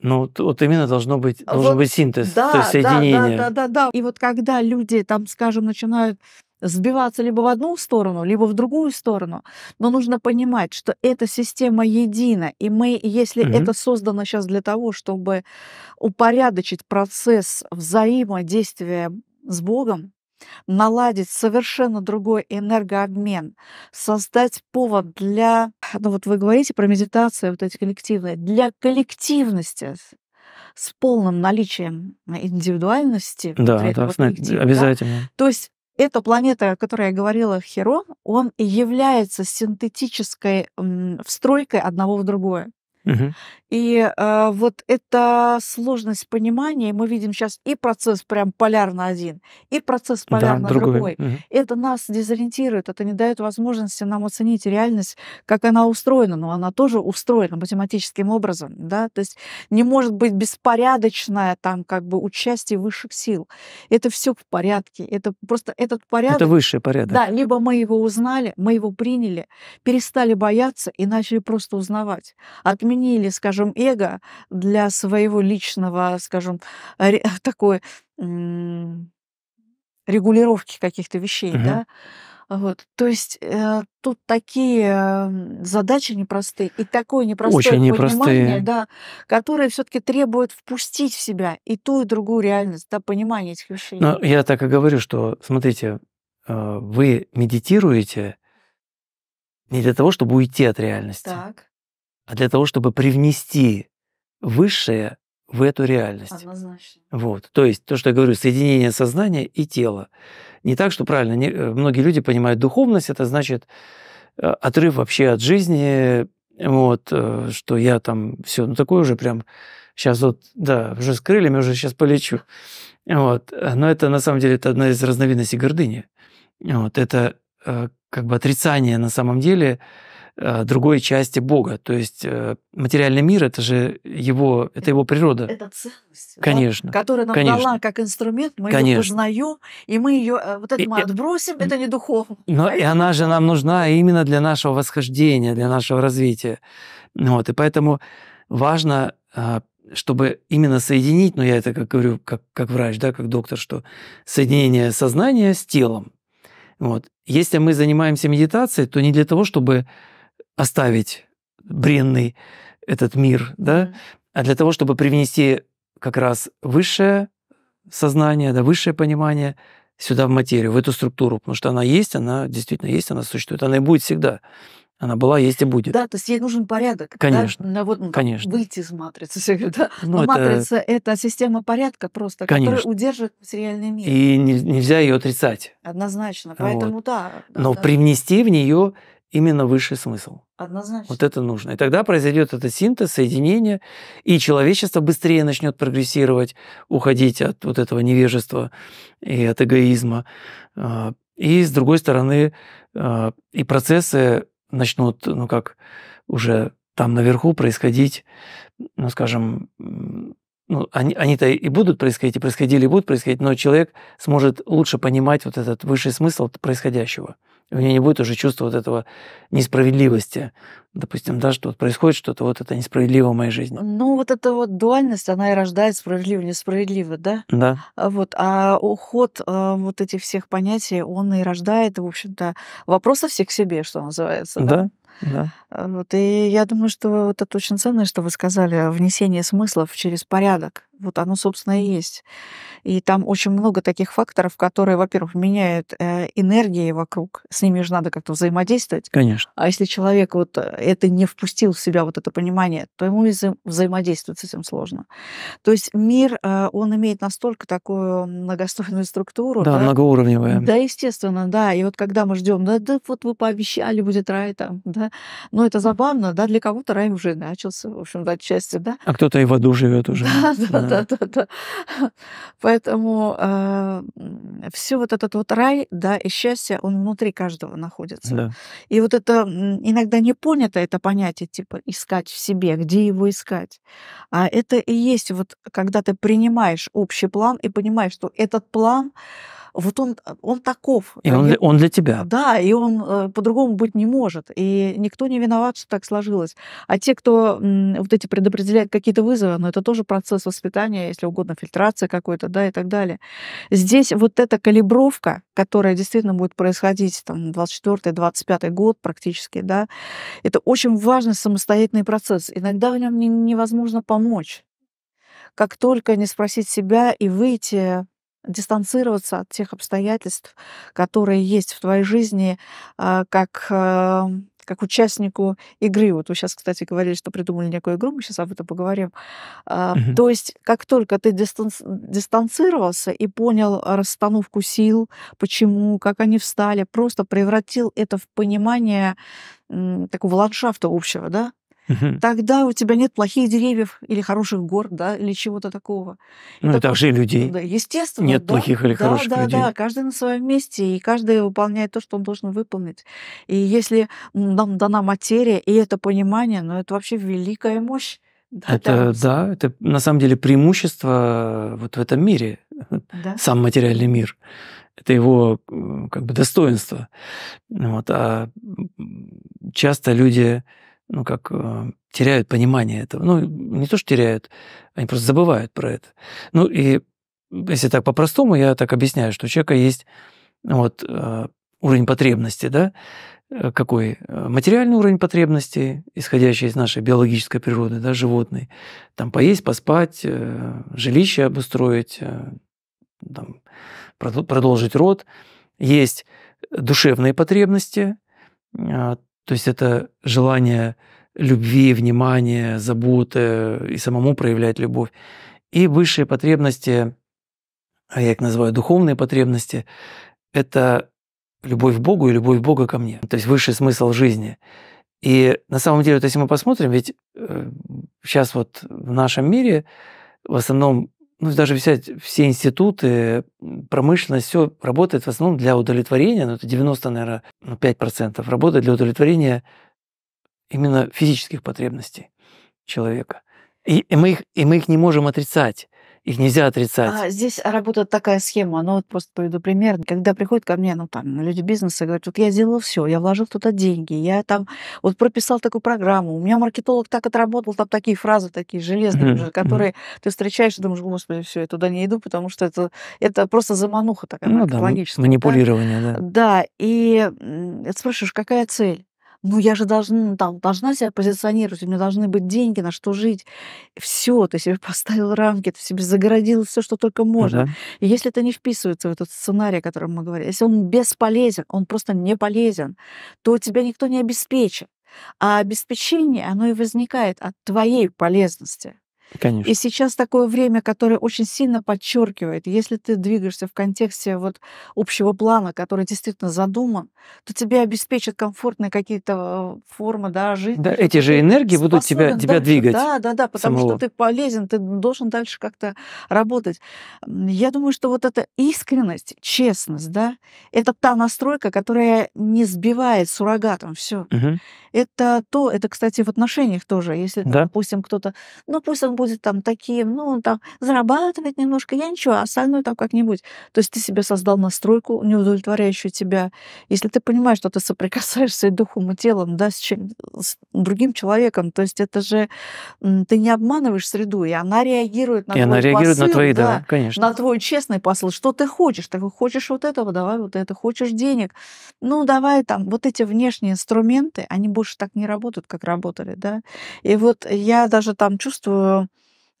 Ну, вот именно должно быть, должен вот, быть синтез, да, то есть соединение. Да, да, да, да. И вот когда люди, там, скажем, начинают сбиваться либо в одну сторону, либо в другую сторону, но нужно понимать, что эта система едина, и мы, если угу. это создано сейчас для того, чтобы упорядочить процесс взаимодействия с Богом, наладить совершенно другой энергообмен, создать повод для... Ну вот вы говорите про медитацию, вот эти коллективные, для коллективности с полным наличием индивидуальности. Да, это обязательно. Да? То есть эта планета, о которой я говорила, Херон, он является синтетической встройкой одного в другое. Угу. И э, вот эта сложность понимания, мы видим сейчас и процесс прям полярно один, и процесс полярно да, другой. другой. Угу. Это нас дезориентирует, это не дает возможности нам оценить реальность, как она устроена, но она тоже устроена математическим образом, да, то есть не может быть беспорядочное там как бы участие высших сил. Это все в порядке, это просто этот порядок. Это высший порядок. Да, либо мы его узнали, мы его приняли, перестали бояться и начали просто узнавать. От Отменили, скажем, эго для своего личного, скажем, такой регулировки каких-то вещей, угу. да. Вот. То есть э, тут такие задачи непростые и такое непростое Очень понимание, да, которое все-таки требует впустить в себя и ту, и другую реальность, да, понимание этих вещей. Но я так и говорю, что, смотрите, вы медитируете не для того, чтобы уйти от реальности. Так. А для того, чтобы привнести высшее в эту реальность. Однозначно. Вот. То есть то, что я говорю, соединение сознания и тела. Не так, что правильно. Не, многие люди понимают духовность, это значит отрыв вообще от жизни, вот, что я там все, ну такое уже прям сейчас вот, да, уже с крыльями, уже сейчас полечу. Вот. Но это на самом деле это одна из разновидностей гордыни. Вот. Это как бы отрицание на самом деле другой части Бога. То есть материальный мир — это же его, это его природа. Это ценность, конечно, да, которая нам конечно. дала как инструмент, мы конечно. ее познаем, и мы ее вот это и, мы отбросим, и, это не духовно. Но поэтому... и она же нам нужна именно для нашего восхождения, для нашего развития. Вот, и поэтому важно, чтобы именно соединить, ну я это как говорю, как, как врач, да, как доктор, что соединение сознания с телом. Вот. Если мы занимаемся медитацией, то не для того, чтобы оставить бренный этот мир, да, а для того, чтобы привнести как раз высшее сознание, да, высшее понимание сюда в материю, в эту структуру, потому что она есть, она действительно есть, она существует, она и будет всегда. Она была, есть и будет. Да, то есть ей нужен порядок. Конечно. Да? Вот, ну, конечно. Выйти из матрицы. Да? Но ну, это... матрица – это система порядка просто, конечно, которая удерживает материальный мир. И нельзя ее отрицать. Однозначно. Поэтому вот. да. да Но да. привнести в нее именно высший смысл. Однозначно. Вот это нужно. И тогда произойдет этот синтез, соединение, и человечество быстрее начнет прогрессировать, уходить от вот этого невежества и от эгоизма. И, с другой стороны, и процессы начнут, ну как уже там наверху происходить, ну скажем, ну, они, они-то и будут происходить, и происходили, и будут происходить, но человек сможет лучше понимать вот этот высший смысл происходящего. И у него не будет уже чувства вот этого несправедливости. Допустим, да, что вот происходит что-то, вот это несправедливо в моей жизни. Ну, вот эта вот дуальность, она и рождает справедливо-несправедливо, да? Да. Вот, а уход вот этих всех понятий, он и рождает, в общем-то, вопросы всех к себе, что называется. Да. да? Да. Вот, и я думаю, что вот это очень ценно, что вы сказали, внесение смыслов через порядок. Вот оно, собственно, и есть. И там очень много таких факторов, которые, во-первых, меняют энергии вокруг. С ними же надо как-то взаимодействовать. Конечно. А если человек вот это не впустил в себя, вот это понимание, то ему и вза- взаимодействовать с этим сложно. То есть мир, он имеет настолько такую многослойную структуру. Да, да? многоуровневая. Да, естественно, да. И вот когда мы ждем, да, да, вот вы пообещали, будет рай там, да. Но это забавно, да, для кого-то рай уже начался, в общем-то, отчасти, да. А кто-то и в аду живет уже. Да, да, да. Да, да, да. Поэтому э, все вот этот вот рай, да, и счастье, он внутри каждого находится. Да. И вот это иногда не понято, это понятие, типа, искать в себе, где его искать. А это и есть вот, когда ты принимаешь общий план и понимаешь, что этот план, вот он, он таков. И он для, он для тебя. Да, и он по-другому быть не может. И никто не виноват, что так сложилось. А те, кто вот эти предопределяют какие-то вызовы, но это тоже процесс воспитания, если угодно, фильтрация какой-то, да, и так далее. Здесь вот эта калибровка, которая действительно будет происходить там двадцать четвёртый — двадцать пятый год практически, да, это очень важный самостоятельный процесс. Иногда в нем невозможно помочь. Как только не спросить себя и выйти, дистанцироваться от тех обстоятельств, которые есть в твоей жизни, как, как участнику игры. Вот вы сейчас, кстати, говорили, что придумали некую игру, мы сейчас об этом поговорим. Uh-huh. То есть как только ты дистанци- дистанцировался и понял расстановку сил, почему, как они встали, просто превратил это в понимание такого ландшафта общего, да? Тогда у тебя нет плохих деревьев или хороших гор, да, или чего-то такого. И ну, так, и также и людей. Да, естественно. Нет да, плохих или да, хороших да, людей. Да, да, каждый на своем месте, и каждый выполняет то, что он должен выполнить. И если нам дана материя и это понимание, ну, это вообще великая мощь. Да, это, да, да, это на самом деле преимущество вот в этом мире, да? Сам материальный мир. Это его как бы достоинство. Вот, а часто люди... ну, как теряют понимание этого. Ну, не то, что теряют, они просто забывают про это. Ну, и если так по-простому, я так объясняю, что у человека есть вот, уровень потребности, да, какой? Материальный уровень потребности, исходящий из нашей биологической природы, да, животной. Там поесть, поспать, жилище обустроить, там, продолжить род. Есть душевные потребности, то есть это желание любви, внимания, заботы и самому проявлять любовь. И высшие потребности, а я их называю духовные потребности, это любовь к Богу и любовь Бога ко мне. То есть высший смысл жизни. И на самом деле, вот если мы посмотрим, ведь сейчас вот в нашем мире в основном, ну даже взять все институты, промышленность, все работает в основном для удовлетворения, ну это девяносто, наверное, пять процентов работает для удовлетворения именно физических потребностей человека. И, и, мы их, и мы их не можем отрицать. Их нельзя отрицать. А, здесь работает такая схема, ну вот просто приведу пример. Когда приходят ко мне, ну там, люди бизнеса, говорят, вот я сделала все, я вложил туда деньги, я там вот прописал такую программу, у меня маркетолог так отработал, там такие фразы такие железные, mm-hmm. которые mm-hmm. ты встречаешь и думаешь, господи, все, я туда не иду, потому что это, это просто замануха такая, ну, да, манипулирование, да? Да, да, и спрашиваешь, какая цель? ну я же должна, да, должна себя позиционировать, у меня должны быть деньги, на что жить. Все, ты себе поставил рамки, ты себе загородил все, что только можно. Ага. И если это не вписывается в этот сценарий, о котором мы говорили, если он бесполезен, он просто не полезен, то тебя никто не обеспечит. А обеспечение, оно и возникает от твоей полезности. Конечно. И сейчас такое время, которое очень сильно подчеркивает, если ты двигаешься в контексте вот общего плана, который действительно задуман, то тебе обеспечат комфортные какие-то формы, да, жизни. Да, эти же энергии способен, будут тебя, тебя да, двигать. Да, да, да, потому самого. Что ты полезен, ты должен дальше как-то работать. Я думаю, что вот эта искренность, честность, да, это та настройка, которая не сбивает суррогатом все. Угу. Это то, это, кстати, в отношениях тоже, если, да. допустим, кто-то, ну пусть он будет там таким, ну, он там зарабатывает немножко, я ничего, а остальное там как-нибудь. То есть ты себе создал настройку, не удовлетворяющую тебя. Если ты понимаешь, что ты соприкасаешься и духом, и телом, да, с, чем, с другим человеком, то есть это же ты не обманываешь среду, и она реагирует на и твой она реагирует посыл, на твои, да, да, конечно. На твой честный посыл. Что ты хочешь? Ты хочешь вот этого, давай вот это. Хочешь денег? Ну, давай там. Вот эти внешние инструменты, они больше так не работают, как работали, да. И вот я даже там чувствую,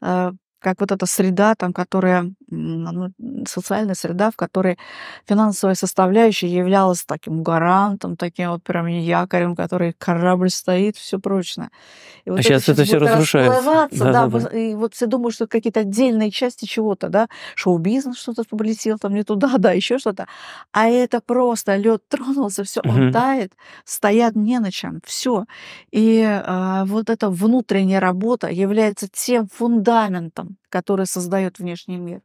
как вот эта среда, там, которая, ну, социальная среда, в которой финансовая составляющая являлась таким гарантом, таким вот прям якорем, который корабль стоит, все прочно. И вот а это сейчас это все разрушается. Да, да, да. И вот все думают, что какие-то отдельные части чего-то, да, шоу-бизнес что-то полетел там не туда, да, еще что-то. А это просто лед тронулся, все, угу. он тает, стоят не на чем, все. И а, вот эта внутренняя работа является тем фундаментом, который создает внешний мир,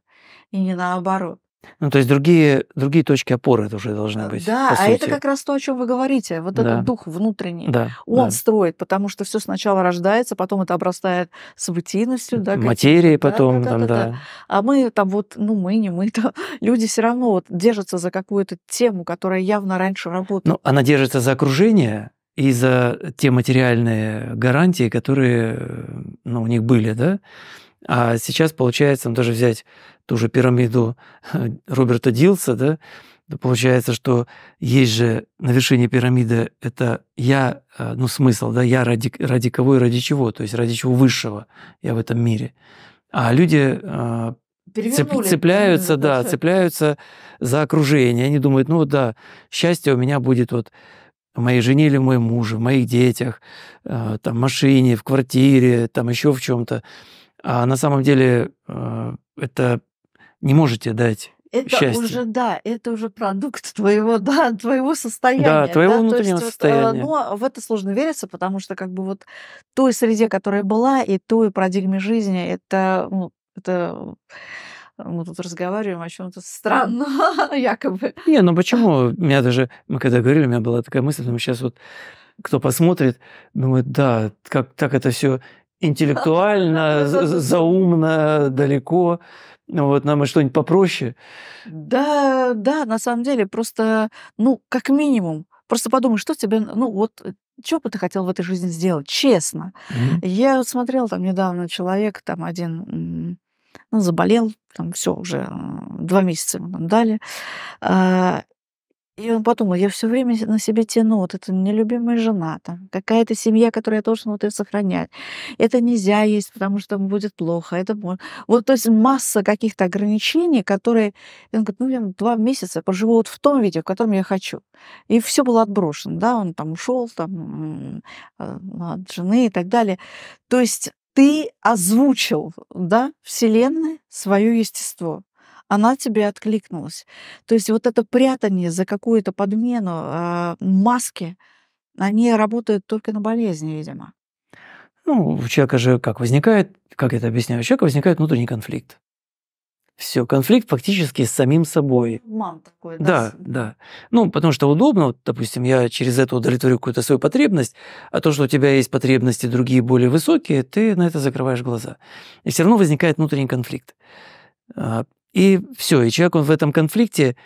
и не наоборот. Ну, то есть другие, другие точки опоры это уже должны быть. Да, а сути. Это как раз то, о чем вы говорите. Вот да. этот дух внутренний, да, он да. строит, потому что все сначала рождается, потом это обрастает событийностью, да, материей, да, потом. Да, да, там, да, да. Да. А мы там вот, ну мы не мы, то люди все равно вот держатся за какую-то тему, которая явно раньше работала. Ну, она держится за окружение и за те материальные гарантии, которые, ну, у них были, да. А сейчас, получается, даже взять ту же пирамиду Роберта Дилса, да, получается, что есть же на вершине пирамиды это я, ну, смысл, да, я ради, ради кого и ради чего, то есть ради чего высшего я в этом мире. А люди цепляются, да, цепляются за окружение. Они думают, ну да, счастье у меня будет вот в моей жене или в моем муже, в моих детях, там, в машине, в квартире, там еще в чем-то. А на самом деле это не можете дать это счастье. Уже, да, это уже продукт твоего, да, твоего состояния. Да, твоего да, внутреннего есть, состояния. Вот, но в это сложно вериться, потому что как бы вот той среде, которая была, и той парадигме жизни, это... Ну, это... Мы тут разговариваем о чем-то странном, якобы. Не, ну почему? У меня даже... Мы когда говорили, у меня была такая мысль, что сейчас вот кто посмотрит, думает, да, как так это все интеллектуально, заумно, далеко. Вот нам и что-нибудь попроще. Да, да, на самом деле, просто, ну, как минимум, просто подумай, что тебе, ну, вот, что бы ты хотел в этой жизни сделать, честно. Mm-hmm. Я вот смотрела там недавно, человек там один, ну, заболел, там все уже, два месяца ему там дали. И он подумал, я все время на себе тяну, вот это нелюбимая жена, там, какая-то семья, которую я должен вот и сохранять. Это нельзя есть, потому что будет плохо. Это... Вот, то есть масса каких-то ограничений, которые... Он говорит, ну, я два месяца поживу вот в том виде, в котором я хочу. И все было отброшено, да, он там ушел там, от жены и так далее. То есть ты озвучил, да, Вселенной свое естество. Она тебе откликнулась. То есть вот это прятание за какую-то подмену, э, маски, они работают только на болезни, видимо. Ну, у человека же как возникает, как я это объясняю, у человека возникает внутренний конфликт. Все, конфликт фактически с самим собой. Мам такой, да? Да, да. Ну, потому что удобно, вот, допустим, я через это удовлетворю какую-то свою потребность, а то, что у тебя есть потребности другие более высокие, ты на это закрываешь глаза. И все равно возникает внутренний конфликт. И все, и человек он в этом конфликте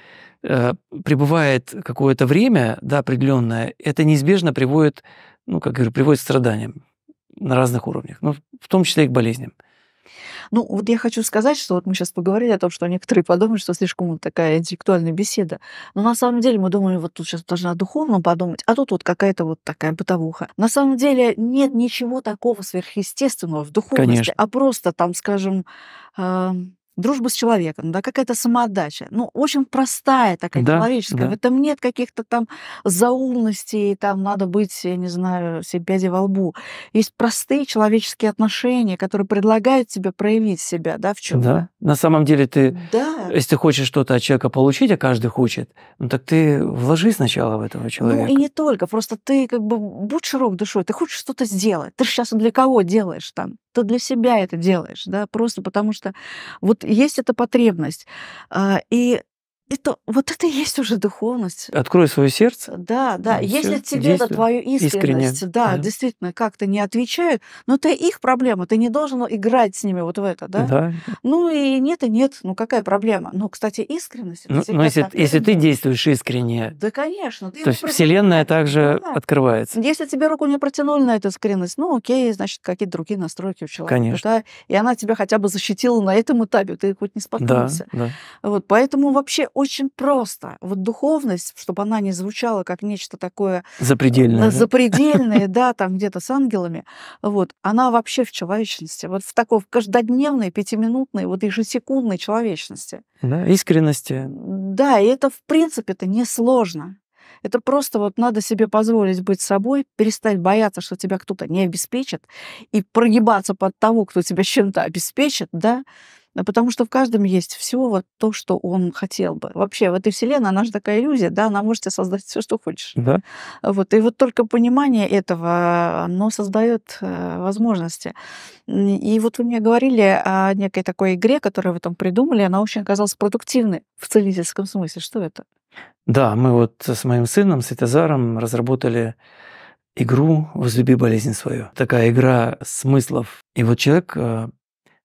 э, пребывает какое-то время, да, определенное, это неизбежно приводит, ну, как говорю, приводит к страданиям на разных уровнях, ну, в том числе и к болезням. Ну, вот я хочу сказать, что вот мы сейчас поговорили о том, что некоторые подумают, что слишком такая интеллектуальная беседа. Но на самом деле мы думаем, вот тут сейчас должна духовно подумать, а тут вот какая-то вот такая бытовуха. На самом деле нет ничего такого сверхъестественного в духовности, конечно, а просто там, скажем, э дружба с человеком, да, какая-то самоотдача. Ну, очень простая такая, да, человеческая. Да. В этом нет каких-то там заумностей, там надо быть, я не знаю, себе пяди во лбу. Есть простые человеческие отношения, которые предлагают тебе проявить себя, да, в чем-то. Да. На самом деле ты, да, если ты хочешь что-то от человека получить, а каждый хочет, ну так ты вложи сначала в этого человека. Ну и не только, просто ты как бы будь широк душой, ты хочешь что-то сделать. Ты же сейчас для кого делаешь там? Ты для себя это делаешь, да, просто потому что вот есть эта потребность. И это, вот это и есть уже духовность. Открой свое сердце. Да, да. Ну, если тебе за твою искренность, да, да, действительно как-то не отвечают, но это их проблема, ты не должен играть с ними вот в это, да? Да. Ну и нет, и нет, ну какая проблема? Ну, кстати, искренность... Ну, но если, если ты действуешь искренне... Да, конечно. Ты то есть Вселенная также, да, открывается. Если тебе руку не протянули на эту искренность, ну окей, значит, какие-то другие настройки у человека. Конечно. Да? И она тебя хотя бы защитила на этом этапе, ты хоть не споткнулся. Да, да. Вот, поэтому вообще... Очень просто. Вот духовность, чтобы она не звучала как нечто такое... Запредельное. Запредельное, да, там где-то с ангелами. Вот. Она вообще в человечности. Вот в такой каждодневной, пятиминутной, вот ежесекундной человечности. Да, искренности. Да, и это, в принципе-то, несложно. Это просто вот надо себе позволить быть собой, перестать бояться, что тебя кто-то не обеспечит, и прогибаться под того, кто тебя чем-то обеспечит, да, потому что в каждом есть все вот то, что он хотел бы. Вообще в этой вселенной, она же такая иллюзия, да, она может тебе создать все, что хочешь. Да. Вот. И вот только понимание этого, оно создает возможности. И вот вы мне говорили о некой такой игре, которую вы там придумали, она очень оказалась продуктивной в целительском смысле. Что это? Да, мы вот с моим сыном, Светозаром, разработали игру «Возлюби болезнь свою». Такая игра смыслов. И вот человек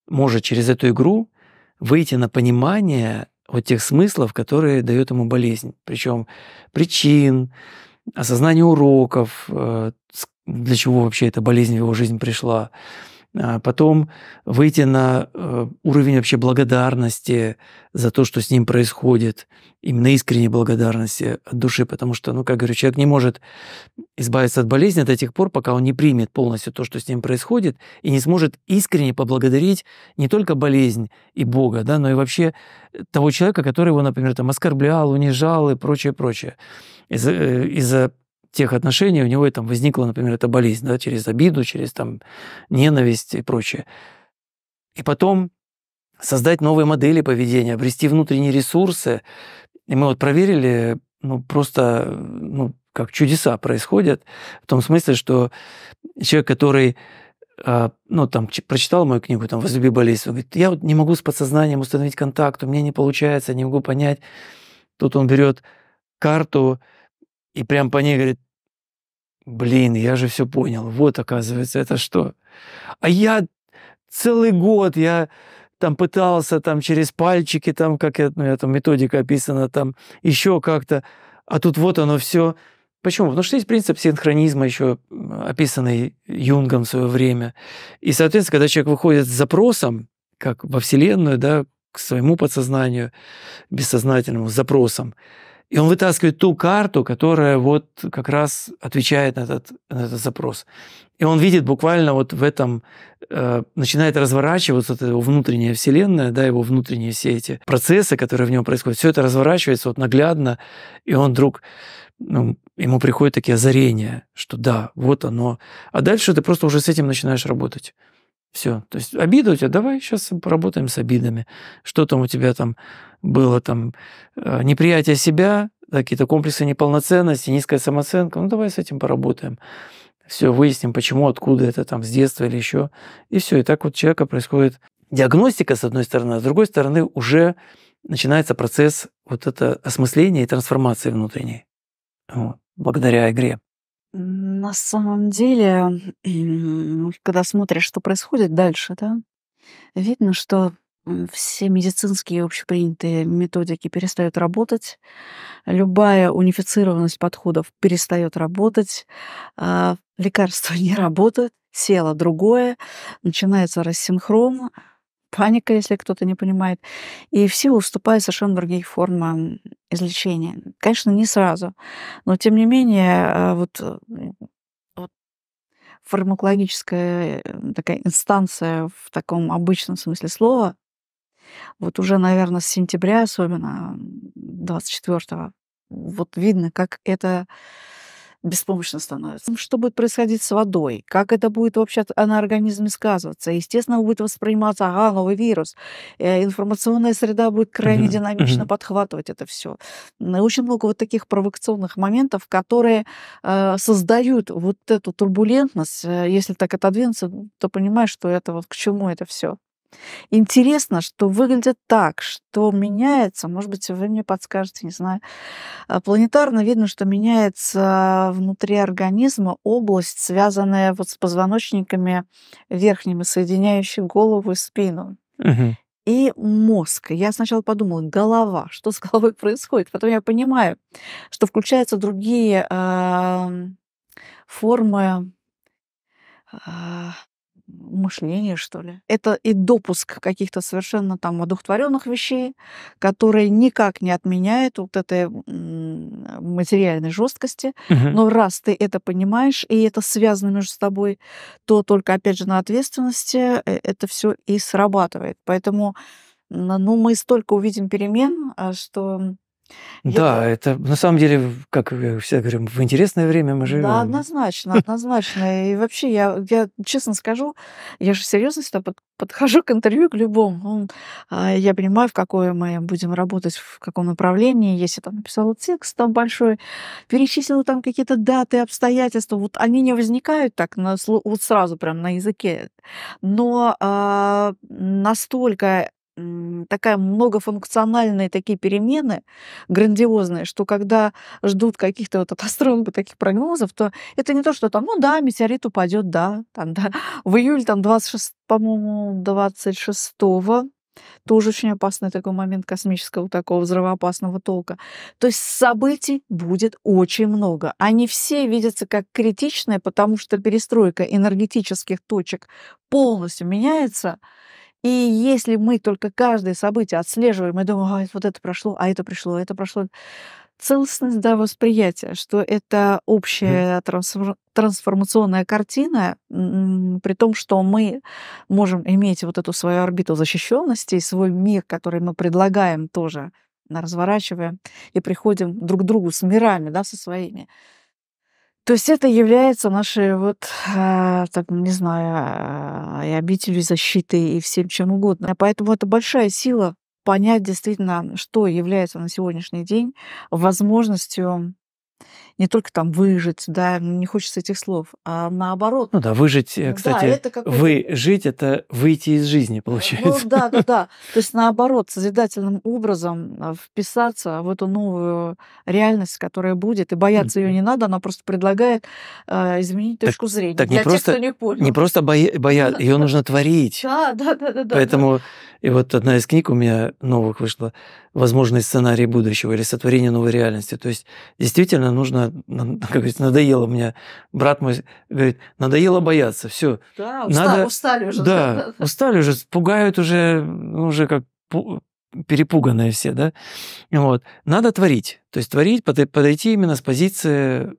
может через эту игру выйти на понимание вот тех смыслов, которые дает ему болезнь. Причем причин, осознание уроков, для чего вообще эта болезнь в его жизнь пришла. Потом выйти на уровень вообще благодарности за то, что с ним происходит, именно искренней благодарности от души, потому что, ну, как говорю, человек не может избавиться от болезни до тех пор, пока он не примет полностью то, что с ним происходит, и не сможет искренне поблагодарить не только болезнь и Бога, да, но и вообще того человека, который его, например, там, оскорблял, унижал и прочее, прочее. Из-за... из-за тех отношений у него там возникла, например, эта болезнь, да, через обиду, через там ненависть и прочее. И потом создать новые модели поведения, обрести внутренние ресурсы. И мы вот проверили, ну, просто, ну, как чудеса происходят, в том смысле, что человек, который, ну, там, прочитал мою книгу, там, «Возлюби болезнь», он говорит, я вот не могу с подсознанием установить контакт, у меня не получается, не могу понять. Тут он берет карту и прям по ней говорит, блин, я же все понял. Вот, оказывается, это что? А я целый год, я там пытался там через пальчики, там, как я, ну, я там методика описана, там еще как-то. А тут вот оно все. Почему? Потому что есть принцип синхронизма, еще описанный Юнгом в свое время. И, соответственно, когда человек выходит с запросом, как во Вселенную, да, к своему подсознанию, бессознательному, с запросом, и он вытаскивает ту карту, которая вот как раз отвечает на этот, на этот запрос. И он видит буквально вот в этом, э, начинает разворачиваться вот его внутренняя вселенная, да, его внутренние все эти процессы, которые в нем происходят, все это разворачивается вот наглядно, и он вдруг, ну, ему приходят такие озарения, что да, вот оно. А дальше ты просто уже с этим начинаешь работать. Все. То есть обида у тебя, давай сейчас поработаем с обидами. Что там у тебя там было, там неприятие себя, какие-то комплексы неполноценности, низкая самооценка. Ну давай с этим поработаем. Все, выясним, почему, откуда это там, с детства или еще. И все. И так вот у человека происходит диагностика, с одной стороны, а с другой стороны, уже начинается процесс вот это осмысления и трансформации внутренней. Вот. Благодаря игре. На самом деле, когда смотришь, что происходит дальше, да, видно, что все медицинские общепринятые методики перестают работать, любая унифицированность подходов перестает работать, лекарства не работают, тело другое, начинается рассинхрон, паника, если кто-то не понимает, и в силу уступают совершенно другие формы излечения. Конечно, не сразу, но тем не менее вот, вот фармакологическая такая инстанция в таком обычном смысле слова, вот уже, наверное, с сентября, особенно двадцать четвёртого, вот видно, как это беспомощно становится. Что будет происходить с водой? Как это будет вообще на организме сказываться? Естественно, будет восприниматься, ага, новый вирус. Информационная среда будет крайне uh-huh. динамично uh-huh. подхватывать это все. Очень много вот таких провокационных моментов, которые э, создают вот эту турбулентность. Если так отодвинуться, то понимаешь, что это вот к чему это все. Интересно, что выглядит так, что меняется, может быть, вы мне подскажете, не знаю, планетарно видно, что меняется внутри организма область, связанная вот с позвоночниками верхними, соединяющей голову и спину. Угу. И мозг. Я сначала подумала, голова, что с головой происходит? Потом я понимаю, что включаются другие э, формы э, мышление, что ли. Это и допуск каких-то совершенно там одухотворенных вещей, которые никак не отменяют вот этой материальной жесткости. Uh-huh. Но раз ты это понимаешь, и это связано между собой, то только, опять же, на ответственности это все и срабатывает. Поэтому ну, мы столько увидим перемен, что... Да, я... это на самом деле, как всегда говорим, в интересное время мы живем. Да, однозначно, однозначно. И вообще, я, я честно скажу, я же серьезно всегда под, подхожу к интервью, к любому. Я понимаю, в какое мы будем работать, в каком направлении. Если там написала текст там большой, перечислила там какие-то даты, обстоятельства, вот они не возникают так на, вот сразу прям на языке. Но а, настолько... такая многофункциональные такие перемены, грандиозные, что когда ждут каких-то вот от астрологов таких прогнозов, то это не то, что там, ну да, метеорит упадет, да, там, да. В июле, там, двадцать шестого, по-моему, двадцать шестого, тоже очень опасный такой момент космического такого взрывоопасного толка. То есть событий будет очень много. Они все видятся как критичные, потому что перестройка энергетических точек полностью меняется. И если мы только каждое событие отслеживаем и думаем, вот это прошло, а это пришло, а это прошло, целостность, да, восприятия, что это общая трансфор- трансформационная картина, при том, что мы можем иметь вот эту свою орбиту защищенности и свой мир, который мы предлагаем тоже, разворачиваем и приходим друг к другу с мирами, да, со своими. То есть это является нашей, вот, так, не знаю, и обителью защиты, и всем чем угодно. Поэтому это большая сила понять действительно, что является на сегодняшний день возможностью не только там выжить, да, не хочется этих слов, а наоборот. Ну да, выжить, кстати, да, выжить — это выйти из жизни, получается. Ну да, да, да. То есть наоборот, созидательным образом вписаться в эту новую реальность, которая будет, и бояться ее не надо, она просто предлагает э, изменить точку так, зрения. Так для не тех, просто, кто не понял. Не просто боя- бояться, ее нужно творить. Да, да, да, да. Поэтому, да. И вот одна из книг у меня новых вышла, «Возможные сценарии будущего» или «Сотворение новой реальности». То есть действительно нужно, как говорится, надоело мне. Брат мой говорит, надоело бояться, все. Да, устали, надо... устали уже. Да, устали уже, пугают уже, уже как перепуганные все, да. Вот. Надо творить. То есть творить, подойти именно с позиции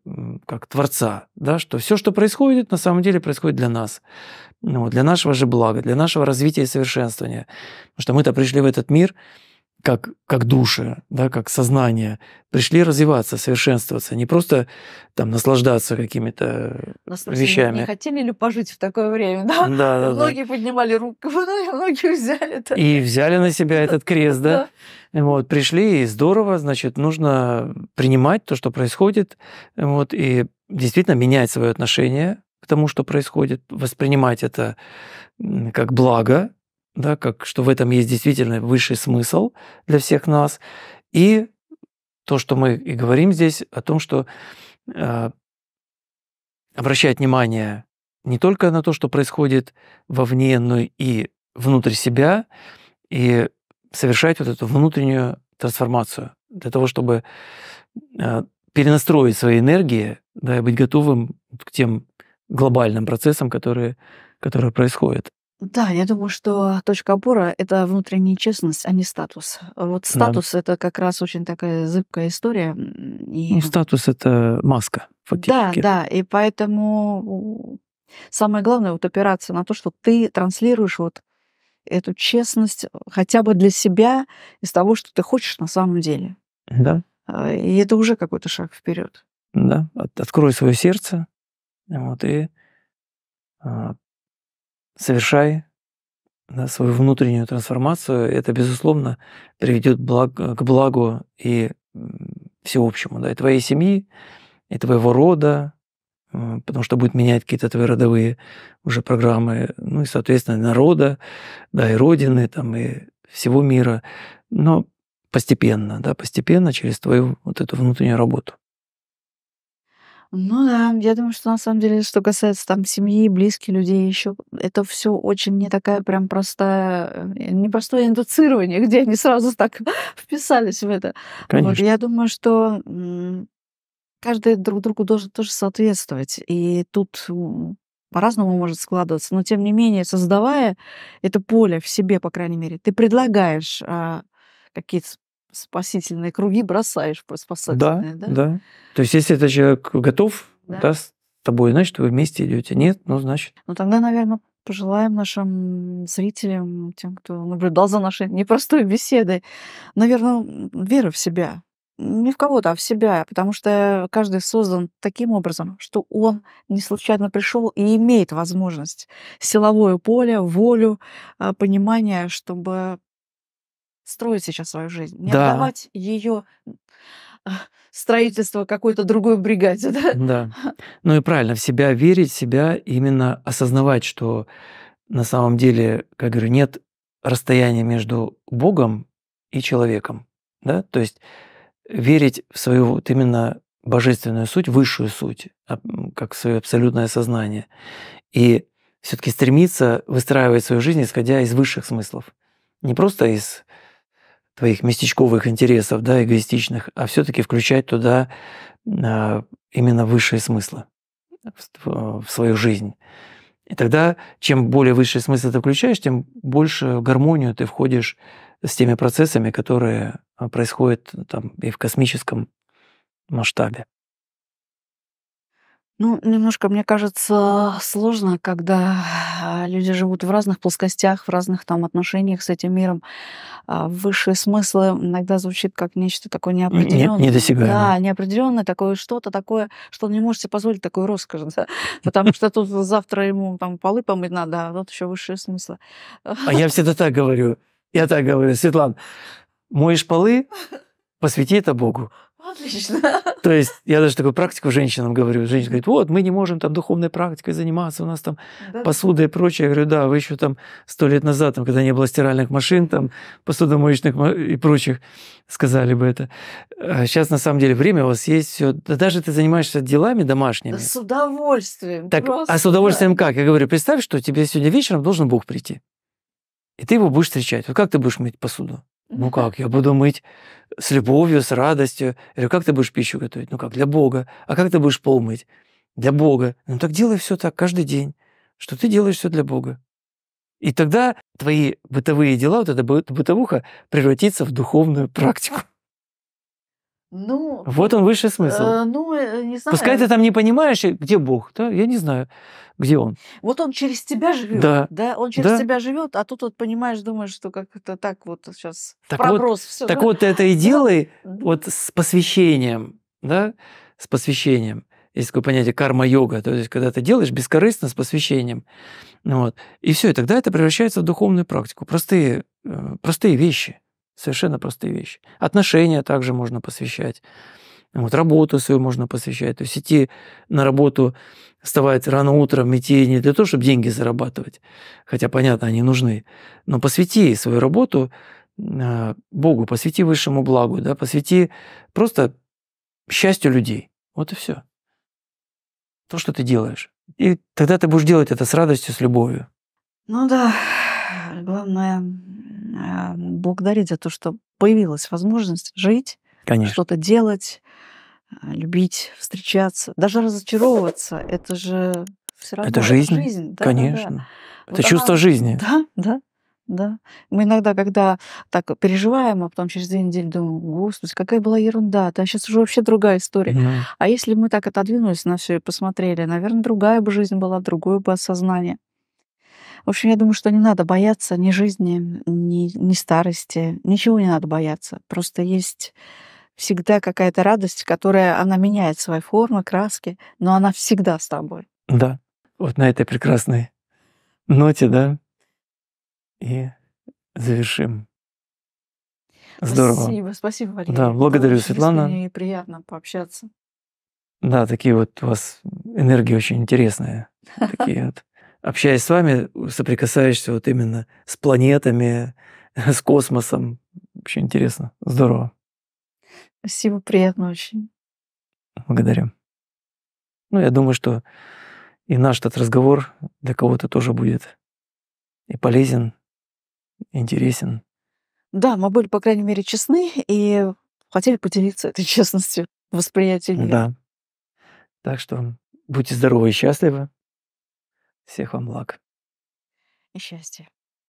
как творца, да, что все, что происходит, на самом деле происходит для нас, ну, для нашего же блага, для нашего развития и совершенствования. Потому что мы-то пришли в этот мир как, как души, да, как сознание, пришли развиваться, совершенствоваться, не просто там наслаждаться какими-то вещами. Не хотели ли пожить в такое время? Да? Да, да, многие да. поднимали руку, многие взяли. Да. И взяли на себя этот крест, да? да. Вот, пришли, и здорово, значит, нужно принимать то, что происходит, вот, и действительно менять свое отношение к тому, что происходит, воспринимать это как благо, да, как, что в этом есть действительно высший смысл для всех нас. И то, что мы и говорим здесь, о том, что э, обращать внимание не только на то, что происходит вовне, но и внутрь себя, и совершать вот эту внутреннюю трансформацию для того, чтобы э, перенастроить свои энергии, да, и быть готовым к тем глобальным процессам, которые, которые происходят. Да, я думаю, что точка опора — это внутренняя честность, а не статус. Вот статус да. — это как раз очень такая зыбкая история. И... Ну, статус — это маска, фактически. Да, да, и поэтому самое главное вот опираться на то, что ты транслируешь вот эту честность хотя бы для себя из того, что ты хочешь на самом деле. Да. И это уже какой-то шаг вперед. Да, открой свое сердце, вот, и совершай да, свою внутреннюю трансформацию. Это, безусловно, приведет благ, к благу и всеобщему, да, и твоей семьи, и твоего рода, потому что будет менять какие-то твои родовые уже программы, ну и, соответственно, народа, да, и родины, там, и всего мира. Но постепенно, да, постепенно через твою вот эту внутреннюю работу. Ну да, я думаю, что на самом деле, что касается там семьи, близких людей, еще это все очень не такая прям простая, непростое индуцирование, где они сразу так вписались в это. Конечно. Вот, я думаю, что каждый друг другу должен тоже соответствовать. И тут по-разному может складываться. Но тем не менее, создавая это поле в себе, по крайней мере, ты предлагаешь а, какие-то спасительные круги, бросаешь спасательные. Да, да, да. То есть, если этот человек готов да. Да, с тобой, значит, вы вместе идете. Нет, ну, значит... Ну, тогда, наверное, пожелаем нашим зрителям, тем, кто наблюдал за нашей непростой беседой, наверное, веры в себя. Не в кого-то, а в себя, потому что каждый создан таким образом, что он не случайно пришел и имеет возможность силовое поле, волю, понимание, чтобы строить сейчас свою жизнь, не да. отдавать ее строительство какой-то другой бригаде. Да? Да. Ну и правильно, в себя верить, в себя именно осознавать, что на самом деле, как говорю, нет расстояния между Богом и человеком. Да? То есть верить в свою вот именно божественную суть, высшую суть, как в свое абсолютное сознание. И все-таки стремиться выстраивать свою жизнь, исходя из высших смыслов. Не просто из твоих местечковых интересов, да, эгоистичных, а все-таки включать туда именно высшие смыслы в свою жизнь. И тогда, чем более высшие смыслы ты включаешь, тем больше гармонию ты входишь с теми процессами, которые происходят там и в космическом масштабе. Ну, немножко, мне кажется, сложно, когда люди живут в разных плоскостях, в разных там отношениях с этим миром. Высшие смыслы иногда звучит как нечто такое неопределенное. Не, не до себя. Да, неопределенное, такое что-то такое, что не можете позволить такую роскошь. Да? Потому что тут завтра ему там полы помыть надо, а тут еще высшие смыслы. А я всегда так говорю. Я так говорю, Светлана, моешь полы, посвяти это Богу. Отлично. То есть я даже такую практику женщинам говорю. Женщина говорит, вот, мы не можем там духовной практикой заниматься, у нас там да, посуда да. и прочее. Я говорю, да, вы еще там сто лет назад, там, когда не было стиральных машин, там, посудомоечных и прочих, сказали бы это. А сейчас, на самом деле, время у вас есть все. Да даже ты занимаешься делами домашними. Да с удовольствием. Так, просто, а с удовольствием да. как? Я говорю, представь, что тебе сегодня вечером должен Бог прийти. И ты его будешь встречать. Вот как ты будешь мыть посуду? Ну как, я буду мыть с любовью, с радостью. Я говорю, как ты будешь пищу готовить? Ну как, для Бога. А как ты будешь пол мыть? Для Бога. Ну так делай все так каждый день, что ты делаешь все для Бога. И тогда твои бытовые дела, вот эта бытовуха, превратится в духовную практику. Ну, вот он высший смысл. Э, ну, не знаю. Пускай ты там не понимаешь, где Бог, да? Я не знаю, где он. Вот он через тебя живет, да? да? Он через да. тебя живет, а тут вот понимаешь, думаешь, что как-то так вот сейчас так проброс. Вот, всё, так да? вот это и делай да. вот с посвящением, да, с посвящением. Есть такое понятие карма-йога, то есть когда ты делаешь бескорыстно, с посвящением, вот. И все, и тогда это превращается в духовную практику. Простые, простые вещи. Совершенно простые вещи. Отношения также можно посвящать. Вот, работу свою можно посвящать. То есть идти на работу, вставать рано утром, идти не для того, чтобы деньги зарабатывать, хотя, понятно, они нужны, но посвяти свою работу Богу, посвяти высшему благу, да, посвяти просто счастью людей. Вот и все. То, что ты делаешь. И тогда ты будешь делать это с радостью, с любовью. Ну да, главное... благодарить за то, что появилась возможность жить, что-то делать, любить, встречаться, даже разочаровываться. Это же все равно это жизнь. жизнь да, конечно. Да, да. Это вот чувство она... жизни. Да, да, да. Мы иногда, когда так переживаем, а потом через две недели думаем, господи, какая была ерунда, там сейчас уже вообще другая история. Mm. А если мы так отодвинулись на все и посмотрели, наверное, другая бы жизнь была, другое бы осознание. В общем, я думаю, что не надо бояться ни жизни, ни, ни старости, ничего не надо бояться. Просто есть всегда какая-то радость, которая, она меняет свои формы, краски, но она всегда с тобой. Да, вот на этой прекрасной ноте, да, и завершим. Здорово. Спасибо, спасибо, Валерий. Да, благодарю, Светлана. Мне приятно пообщаться. Да, такие вот у вас энергии очень интересные, такие вот. Общаясь с вами, соприкасаешься вот именно с планетами, с космосом. Вообще интересно. Здорово. Спасибо, приятно очень. Благодарю. Ну, я думаю, что и наш этот разговор для кого-то тоже будет и полезен, и интересен. Да, мы были, по крайней мере, честны и хотели поделиться этой честностью, восприятием. Да. Так что будьте здоровы и счастливы. Всех вам благ. И счастья.